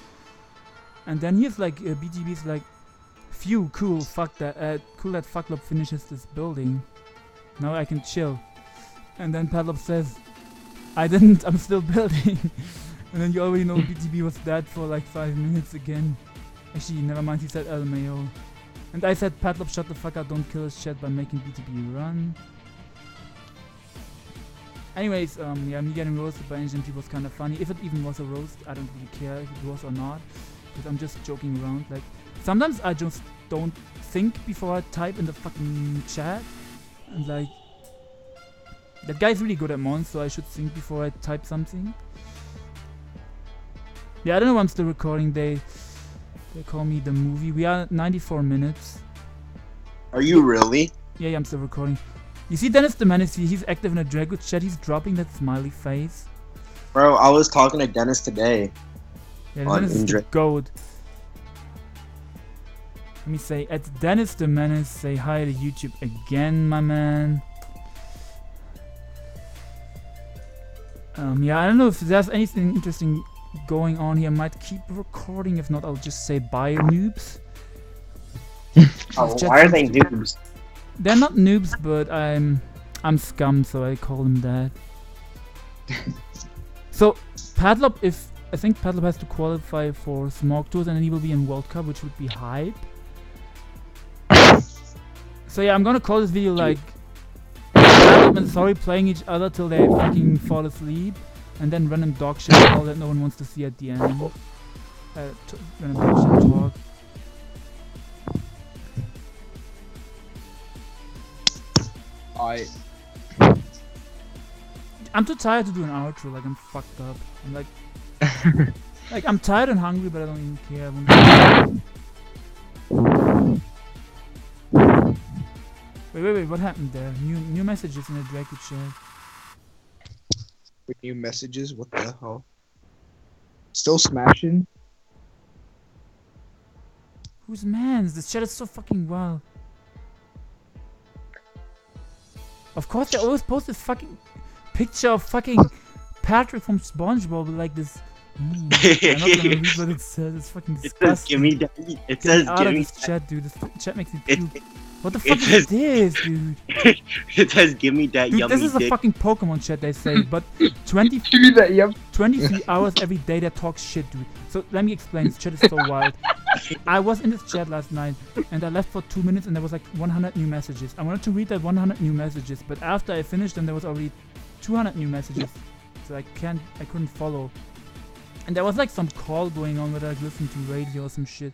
And then he's like, BTB's like, phew, cool, fuck that. Cool that Fucklob finishes this building. Now I can chill. And then Patlop says, I didn't, I'm still building. And then you already know BTB was dead for like 5 minutes again. Actually, never mind, he said LMAO. And I said, Patlop, shut the fuck up, don't kill his chat by making BTB run. Anyways, yeah, me getting roasted by NJMP was kind of funny. If it even was a roast, I don't really care if it was or not. Because I'm just joking around. Like, sometimes I just don't think before I type in the fucking chat. And like, that guy's really good at Mons, so I should think before I type something. Yeah, I don't know why I'm still recording. They call me the movie. We are 94 minutes. Are you really? Yeah, I'm still recording. You see Dennis the Menace, he's active in a Draco chat. He's dropping that smiley face. Bro, I was talking to Dennis today. Yeah, Dennis is the goat. Let me say, at Dennis the Menace, say hi to YouTube again, my man. Yeah, I don't know if there's anything interesting going on here. I might keep recording. If not, I'll just say bye, noobs. Why are they noobs? They're not noobs, but I'm scum, so I call them that. So Patlop, I think Patlop has to qualify for Smog Tours, and then he will be in World Cup, which would be hype. So yeah, I'm gonna call this video like Patlop and Sorry playing each other till they fucking fall asleep, and then random dog shit all that no one wants to see at the end. Random dog shit talk. I'm too tired to do an outro, like I'm fucked up. I'm like like I'm tired and hungry, but I don't even care. Wait, what happened there? New messages in the Draco chat. New messages? What the hell? Still smashing? Who's mans? This chat is so fucking wild. Of course, they always post this fucking picture of fucking Patrick from SpongeBob with like this. I'm not gonna read what it says. It's fucking disgusting. It says, "Give me that." It says, "Give me that." Chat, dude. This chat makes me puke. What the fuck is this, dude? It says, "Give me that yummy." This is a fucking Pokemon chat, they say. But 23 hours every day they talk shit, dude. So let me explain. This chat is so wild. I was in this chat last night and I left for 2 minutes and there was like 100 new messages. I wanted to read that 100 new messages, but after I finished them there was already 200 new messages. So I couldn't follow. And there was like some call going on whether I listened to radio or some shit.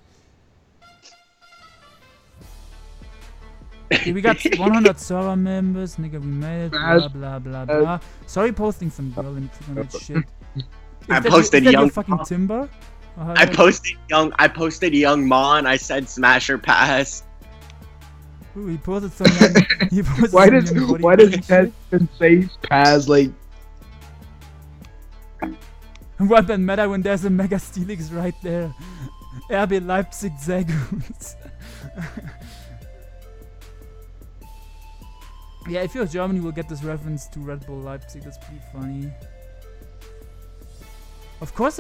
Okay, we got 100 server members, nigga, we made it, blah blah blah blah. Sorry, posting some girl in that shit. Is that fucking Timber? I posted young Ma and I said smash or pass. Ooh, he posted some why does Ted say pass like? What that matter when there's a Mega Steelix right there? RB Leipzig Zagoons. Yeah, if you're German you will get this reference to Red Bull Leipzig, that's pretty funny. Of course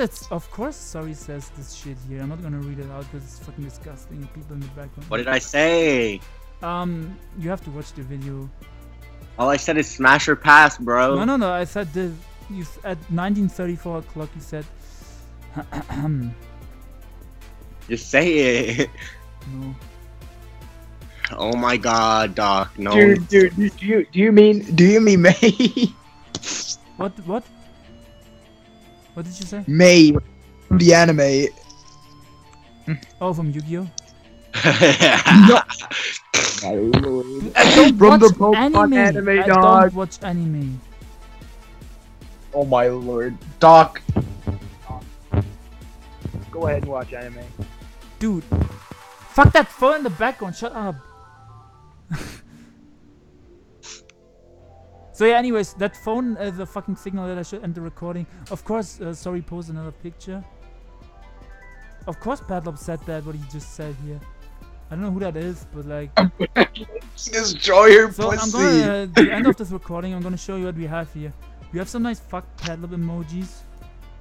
Sorry says this shit here. I'm not gonna read it out because it's fucking disgusting. People in the background. What did I say? You have to watch the video. All I said is smash or pass, bro. No, I said this. You at 19:34 o'clock you said just say it. No. Oh my god, Doc, no. Dude, do you mean me? What? What did you say? May from the anime. Oh, from Yu-Gi-Oh? No. I don't watch anime. Oh my lord. Doc. Go ahead and watch anime. Dude. Fuck that phone in the background, shut up. So yeah, anyways, that phone is a fucking signal that I should end the recording. Of course, Sorry post another picture. Of course Patlop said that, what he just said here. I don't know who that is, but like... Destroy your pussy! So I'm gonna, at the end of this recording, I'm gonna show you what we have here. We have some nice fuck Patlop emojis,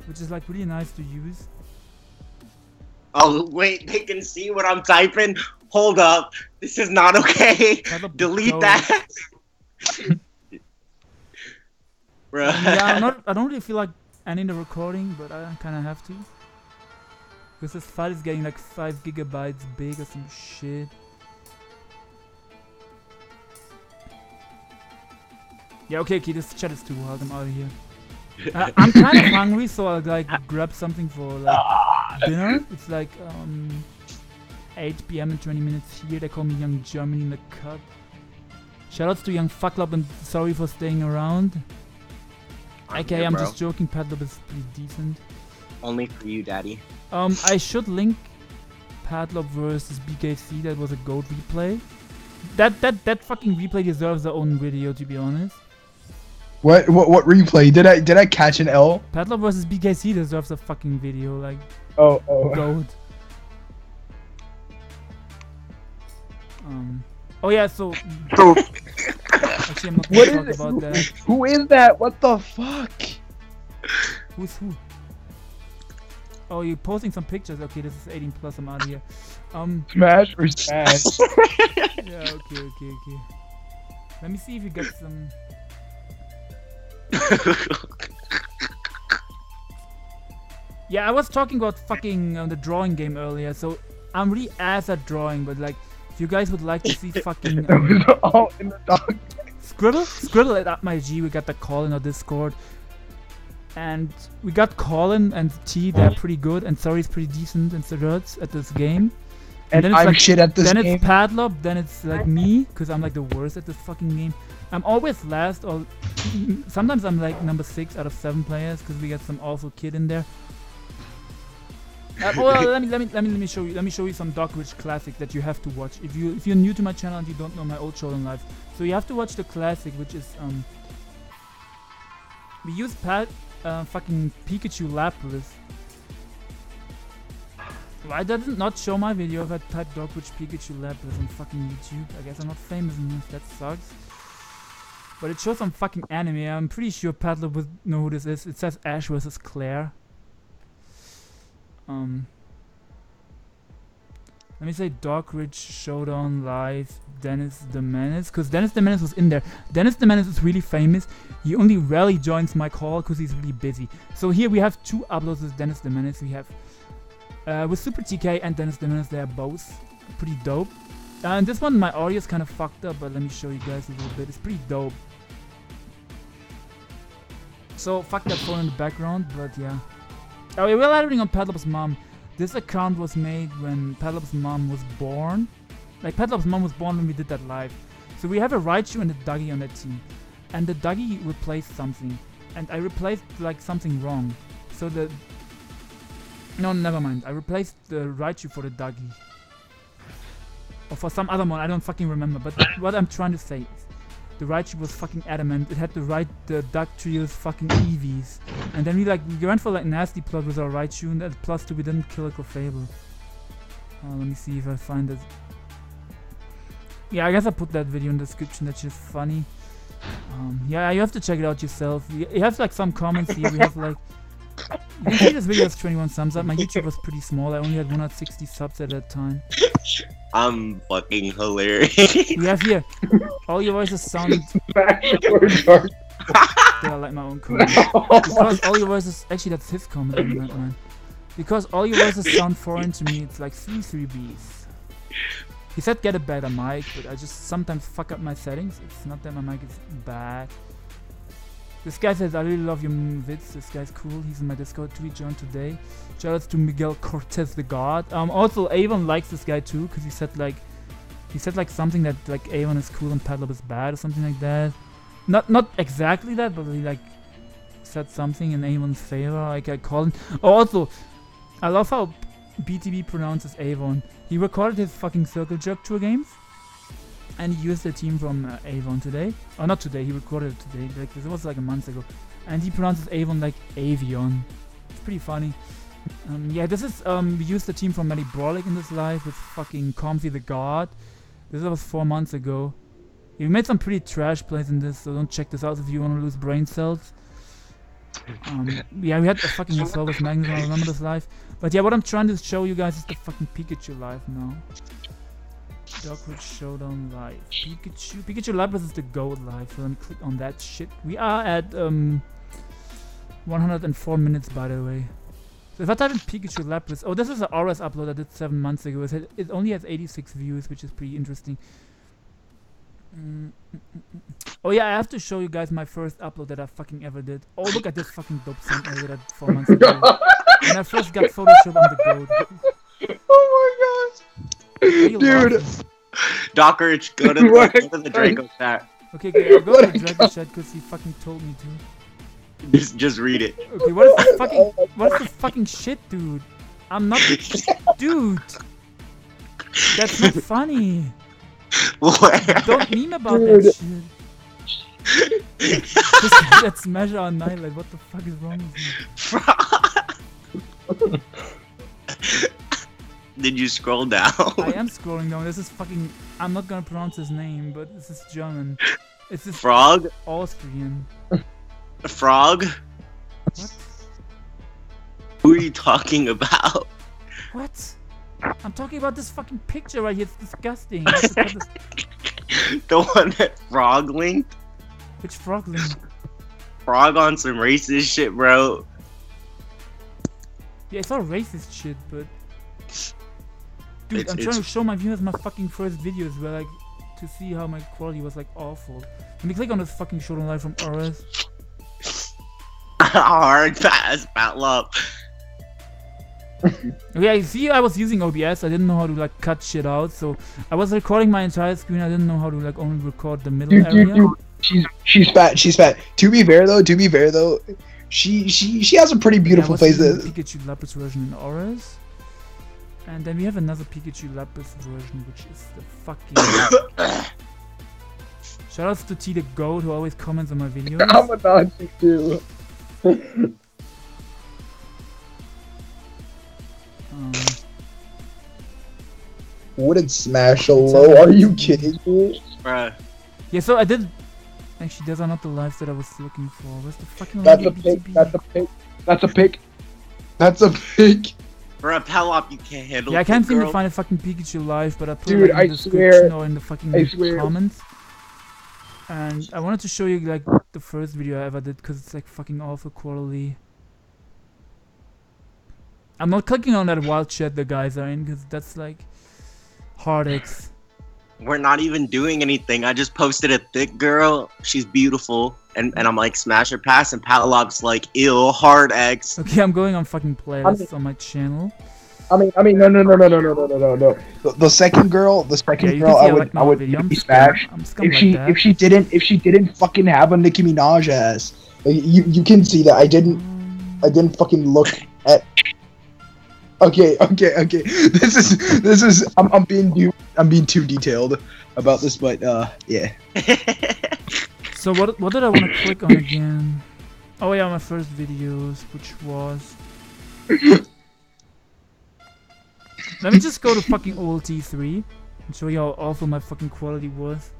which is like really nice to use. Oh wait, they can see what I'm typing? Hold up, this is not okay! Delete that! Bruh. Yeah, I don't really feel like ending the recording, but I kinda have to. Because this file is getting like 5 gigabytes big or some shit. Yeah, okay, this chat is too wild, I'm out of here. I'm kind of hungry, so I'll like grab something for like dinner. It's like 8 PM in 20 minutes here. They call me Young Germany in the cut. Shoutouts to Young Fucklop and Sorry for staying around. Okay, I'm just joking. Patlop is pretty decent. Only for you, Daddy. I should link Patlop versus BKC. That was a goat replay. That fucking replay deserves their own video, to be honest. What replay? Did I catch an L? Patlop versus BKC deserves a fucking video, like. Oh. Goat. Oh yeah, so. Actually, I'm not gonna talk about that. Who is that? What the fuck? Who's who? Oh, you're posting some pictures. Okay, this is 18+. I'm out of here. Smash or smash? Yeah. Okay. Let me see if you got some. Yeah, I was talking about fucking the drawing game earlier. So I'm really ass at drawing, but like. you guys would like to see fucking... all in the dog. Scriddle at UpMyG, we got the Colin on Discord. And we got Colin and T, they're pretty good, and Sorry's pretty decent and Sedot at this game. And then it's I'm like, shit at this then game. Then it's Patlop, then it's like me, because I'm like the worst at this fucking game. I'm always last, or sometimes I'm like number 6 out of 7 players, because we got some awful kid in there. Let me show you some Dokkerich classic that you have to watch if you're new to my channel and you don't know my old Showdown live. So you have to watch the classic, which is we use fucking Pikachu Lapras. Why does it not show my video if I type Dokkerich Pikachu Lapras on fucking YouTube? I guess I'm not famous enough. That sucks. But it shows some fucking anime. I'm pretty sure Patlop would know who this is. It says Ash vs Claire. Let me say Dokkerich Showdown Live Dennis the Menace, because Dennis the Menace was in there. Dennis the Menace is really famous. He only rarely joins my call because he's really busy. So here we have 2 uploads with Dennis the Menace. We have with Super TK and Dennis the Menace. They are both pretty dope. And this one, my audio is kind of fucked up, but let me show you guys a little bit. It's pretty dope. So fuck that phone in the background, but yeah. Oh, we're elaborating on Patlop's mom. This account was made when Patlop's mom was born. Like, Patlop's mom was born when we did that live. So we have a Raichu and a Dougie on that team. And the Dougie replaced something. And I replaced, like, something wrong. So the... No, never mind. I replaced the Raichu for the Dougie. Or for some other one, I don't fucking remember. But what I'm trying to say is... The Raichu was fucking adamant. It had to ride the Duck Trio's fucking Eevees. And then we went for like nasty plot with our Raichu, and at +2 we didn't kill a Clefable. Let me see if I find it. Yeah, I guess I put that video in the description, that's just funny. Yeah, you have to check it out yourself. You have like some comments here, we have like... You can see this video has 21 thumbs up, my YouTube was pretty small, I only had 160 subs at that time. I'm fucking hilarious. We have here, all your voices sound... Yeah, I like my own comment. Because all your voices... Actually, that's his comment, I don't like mine. Because all your voices sound foreign to me, it's like 3 3Bs. He said get a better mic, but I just sometimes fuck up my settings. It's not that my mic is bad. This guy says, I really love your vids, this guy's cool, he's in my Discord to be joined today. Shoutouts to Miguel Cortez the God. Also, Ayevon likes this guy too, because he said like something that like Ayevon is cool and Patlop is bad or something like that. Not exactly that, but he like said something in Ayevon's favor, like I call him. Oh, also, I love how BTB pronounces Ayevon. He recorded his fucking Circle Jerk tour games. And he used the team from Ayevon today. Oh, not today, he recorded it today. Like, this was like a month ago. And he pronounces Ayevon like Avion. It's pretty funny. Yeah, this is, we used the team from Matty Brolic in this live with fucking Comfy the God. This was 4 months ago. We made some pretty trash plays in this, so don't check this out if you want to lose brain cells. Yeah, we had a fucking assault with Magnus, I remember this live. But yeah, what I'm trying to show you guys is the fucking Pikachu live now. Dokkerich Showdown Live. Pikachu Lapras is the gold live, so let me click on that shit. We are at 104 minutes, by the way. So if I type in Pikachu Lapras, oh, this is an RS upload I did 7 months ago. It only has 86 views, which is pretty interesting. Oh yeah, I have to show you guys my first upload that I fucking ever did. Oh, look at this fucking dope thing I did 4 months ago. When I first got Photoshop on the gold. Oh my gosh. Dude, Dokkerich, go to the Draco chat. Okay, go to the Draco chat because he fucking told me to. Just read it. Okay, what is the fucking shit, dude? I'm not, dude. That's not funny. What? Don't meme about that shit. That's measure on night. Like, what the fuck is wrong with you? Did you scroll down? I am scrolling down. This is fucking. I'm not gonna pronounce his name, but this is German. It's this Frog? Austrian. Frog? What? Who are you talking about? What? I'm talking about this fucking picture right here. It's disgusting. The one that Frog linked? Which Frog linked? Frog on some racist shit, bro. Yeah, it's not racist shit, but. Dude, I'm trying to show my viewers my fucking first videos where like to see how my quality was like awful. Let me click on this fucking Showdown live from RS. Hard pass, Patlop. Okay, I see I was using OBS, I didn't know how to like cut shit out, so I was recording my entire screen, I didn't know how to like only record the middle area. She's fat. To be fair though, she has a pretty beautiful face. Pikachu Lapis version in Auras. And then we have another Pikachu Lapis version, which is the fucking... Shoutouts to T the Goat, who always comments on my videos. I'm a Nazi too. Wouldn't smash a low, are you kidding me? Bruh. Yeah, so I did... Actually, those are not the lives that I was looking for. Where's the fucking... That's a pig. Bruh, Patlop, you can't handle it. Yeah, I can't seem to find a fucking Pikachu live, but I put it in the description or in the fucking comments. And I wanted to show you like the first video I ever did, because it's like fucking awful quality. I'm not clicking on that wild chat the guys are in, because that's like heartaches. We're not even doing anything. I just posted a thick girl. She's beautiful. And I'm like, smash her pass. And Patlop's like, ew, hard X. Okay, I'm going on fucking playlists on my channel. I mean, no. The second girl, I would be smashed. If she didn't fucking have a Nicki Minaj ass. You can see that I didn't fucking look at. Okay. This is. I'm being too detailed about this, but yeah. So what did I want to click on again? Oh yeah, my first videos, which was. Let me just go to fucking OLT3 and show you how awful my fucking quality was.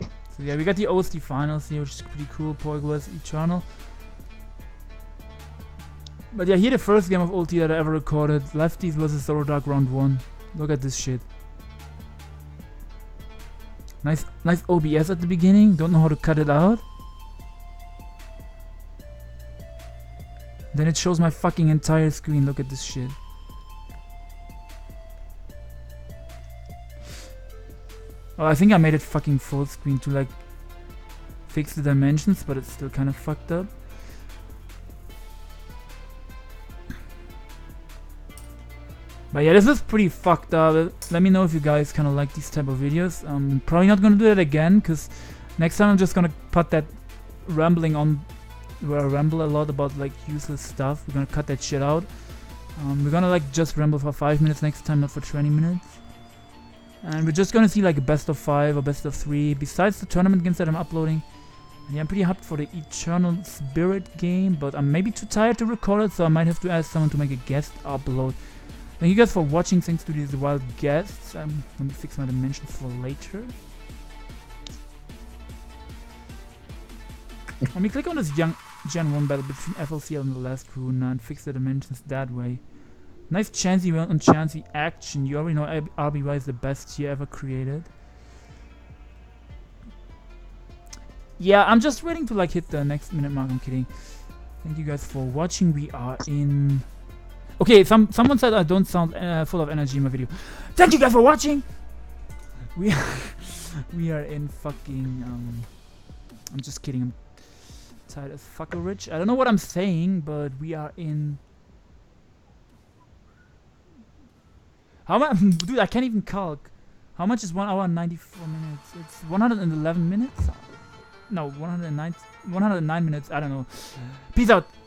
So yeah, we got the OST finals here, which is pretty cool. Poigolas Eternal. But yeah, here the first game of OLT that I ever recorded. Lefties vs Zoroark round 1. Look at this shit. Nice OBS at the beginning. Don't know how to cut it out. Then it shows my fucking entire screen. Look at this shit. Oh, I think I made it fucking full screen to like fix the dimensions, but it's still kind of fucked up. But yeah, this is pretty fucked up. Let me know if you guys kind of like these type of videos. I'm probably not gonna do that again, because next time I'm just gonna put that rambling on, where I ramble a lot about like useless stuff. We're gonna cut that shit out. We're gonna like just ramble for 5 minutes next time, not for 20 minutes. And we're just gonna see like a best of 5 or best of 3, besides the tournament games that I'm uploading. And yeah, I'm pretty hyped for the Eternal Spirit game, but I'm maybe too tired to record it, so I might have to ask someone to make a guest upload. Thank you guys for watching. Thanks to these wild guests. Let me fix my dimensions for later. Let me click on this young Gen 1 battle between FLCL and the last Runa and fix the dimensions that way. Nice Chansey on Chansey action. You already know RBY is the best tier ever created. Yeah, I'm just waiting to like hit the next minute mark. I'm kidding. Thank you guys for watching. We are in... Okay, someone said I don't sound full of energy in my video. Thank you guys for watching! We are in fucking... I'm just kidding. I'm tired as fuckerich. I don't know what I'm saying, but we are in... How much? Dude, I can't even calc. How much is 1 hour and 94 minutes? It's 111 minutes? No, 109 minutes. I don't know. Peace out.